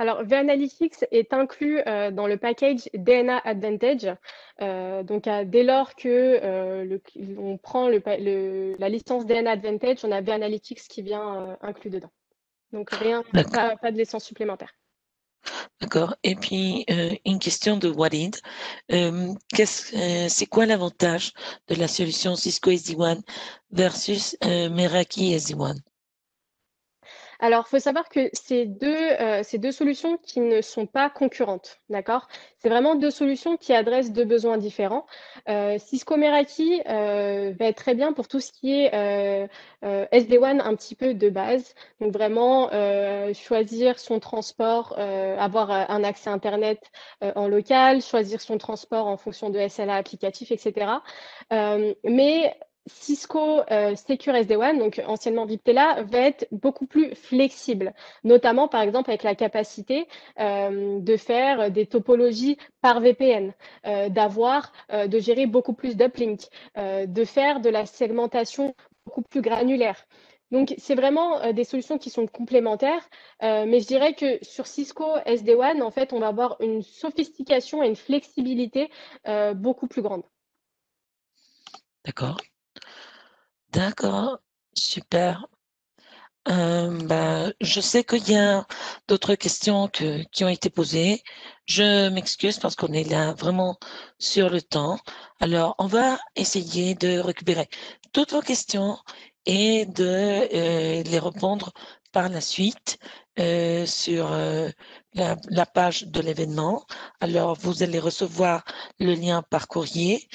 Alors, V-Analytics est inclus dans le package DNA Advantage. Donc, dès lors que on prend la licence DNA Advantage, on a V-Analytics qui vient inclus dedans. Donc, pas de licence supplémentaire. D'accord. Et puis, une question de Walid. C'est quoi l'avantage de la solution Cisco SD-WAN versus Meraki SD-WAN? Alors, il faut savoir que ces deux solutions qui ne sont pas concurrentes, d'accord? C'est vraiment deux solutions qui adressent deux besoins différents. Cisco Meraki va être très bien pour tout ce qui est SD-WAN un petit peu de base. Donc, vraiment, choisir son transport, avoir un accès Internet en local, choisir son transport en fonction de SLA applicatif, etc. Mais Cisco Secure SD-WAN, donc anciennement Viptela, va être beaucoup plus flexible, notamment par exemple avec la capacité de faire des topologies par VPN, de gérer beaucoup plus d'uplinks, de faire de la segmentation beaucoup plus granulaire. Donc, c'est vraiment des solutions qui sont complémentaires, mais je dirais que sur Cisco SD-WAN, en fait, on va avoir une sophistication et une flexibilité beaucoup plus grande. D'accord. D'accord, super. Je sais qu'il y a d'autres questions qui ont été posées. Je m'excuse parce qu'on est là vraiment sur le temps. Alors, on va essayer de récupérer toutes vos questions et de les répondre par la suite sur la page de l'événement. Alors, vous allez recevoir le lien par courrier.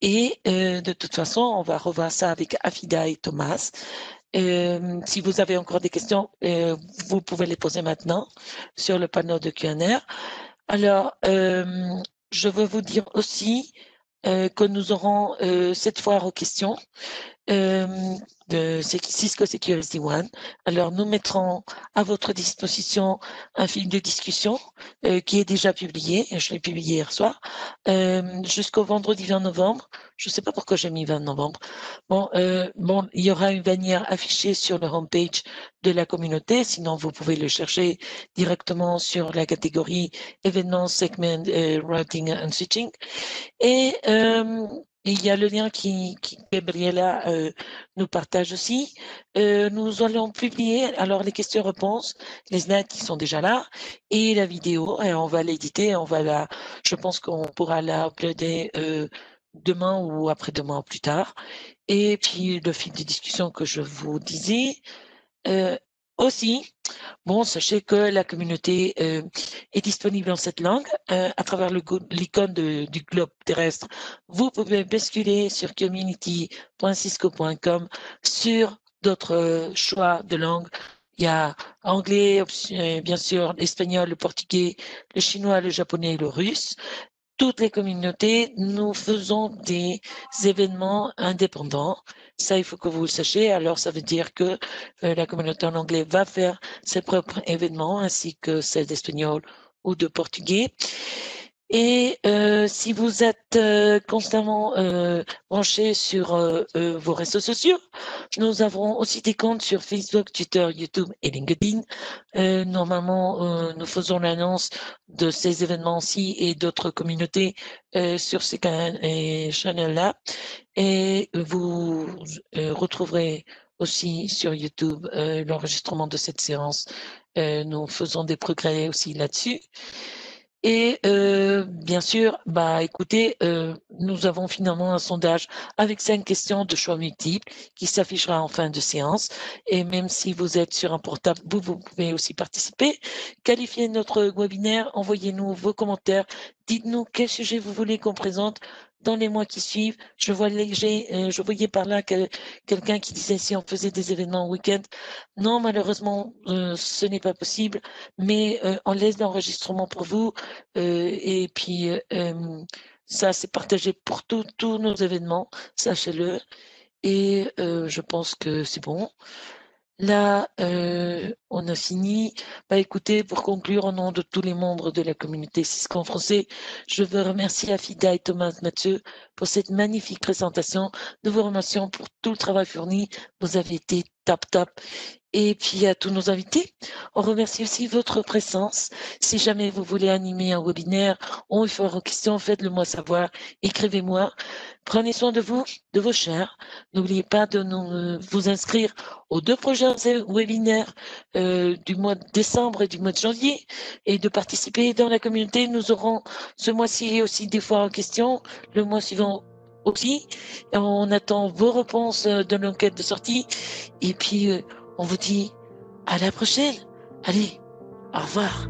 Et de toute façon, on va revoir ça avec Hafida et Thomas. Si vous avez encore des questions, vous pouvez les poser maintenant sur le panneau de Q&A. Alors, je veux vous dire aussi que nous aurons cette foire aux questions de Cisco Secure SD-WAN. Alors, nous mettrons à votre disposition un fil de discussion qui est déjà publié, et je l'ai publié hier soir, jusqu'au vendredi 20 novembre. Je ne sais pas pourquoi j'ai mis 20 novembre. Bon, il y aura une bannière affichée sur le homepage de la communauté. Sinon, vous pouvez le chercher directement sur la catégorie événements, segments, routing and switching. Et il y a le lien que Gabriela nous partage aussi. Nous allons publier alors les questions-réponses, les slides qui sont déjà là et la vidéo. Et on va l'éditer. On va la. Je pense qu'on pourra la uploader demain ou après-demain ou plus tard. Et puis le fil de discussion que je vous disais. Aussi, bon, sachez que la communauté est disponible en cette langue. À travers l'icône du globe terrestre, vous pouvez basculer sur community.cisco.com sur d'autres choix de langue. Il y a anglais, bien sûr, l'espagnol, le portugais, le chinois, le japonais, le russe. Toutes les communautés, nous faisons des événements indépendants. Ça, il faut que vous le sachiez. Alors, ça veut dire que la communauté en anglais va faire ses propres événements, ainsi que celle d'espagnol ou de portugais. Et si vous êtes constamment branché sur vos réseaux sociaux, nous avons aussi des comptes sur Facebook, Twitter, YouTube et LinkedIn. Normalement, nous faisons l'annonce de ces événements-ci et d'autres communautés sur ces chaînes-là. Et vous retrouverez aussi sur YouTube l'enregistrement de cette séance. Nous faisons des progrès aussi là-dessus. Et bien sûr, écoutez, nous avons finalement un sondage avec 5 questions de choix multiples qui s'affichera en fin de séance. Et même si vous êtes sur un portable, vous pouvez aussi participer. Qualifiez notre webinaire, envoyez-nous vos commentaires, dites-nous quel sujet vous voulez qu'on présente dans les mois qui suivent. Je voyais par là quelqu'un qui disait si on faisait des événements au week-end. Non, malheureusement, ce n'est pas possible, mais on laisse l'enregistrement pour vous. Et puis, ça, c'est partagé pour tous nos événements, sachez-le. Et je pense que c'est bon. Là, on a fini. Écoutez, pour conclure, au nom de tous les membres de la communauté Cisco en français, je veux remercier Hafida et Thomas Mathieu pour cette magnifique présentation. Nous vous remercions pour tout le travail fourni. Vous avez été top. Et puis à tous nos invités, on remercie aussi votre présence. Si jamais vous voulez animer un webinaire ou faire vos questions, faites-le moi savoir, écrivez-moi. Prenez soin de vous, de vos chers. N'oubliez pas de vous inscrire aux 2 prochains webinaires du mois de décembre et du mois de janvier et de participer dans la communauté. Nous aurons ce mois-ci aussi des fois en question, le mois suivant aussi. On attend vos réponses de l'enquête de sortie et puis on vous dit à la prochaine. Allez, au revoir.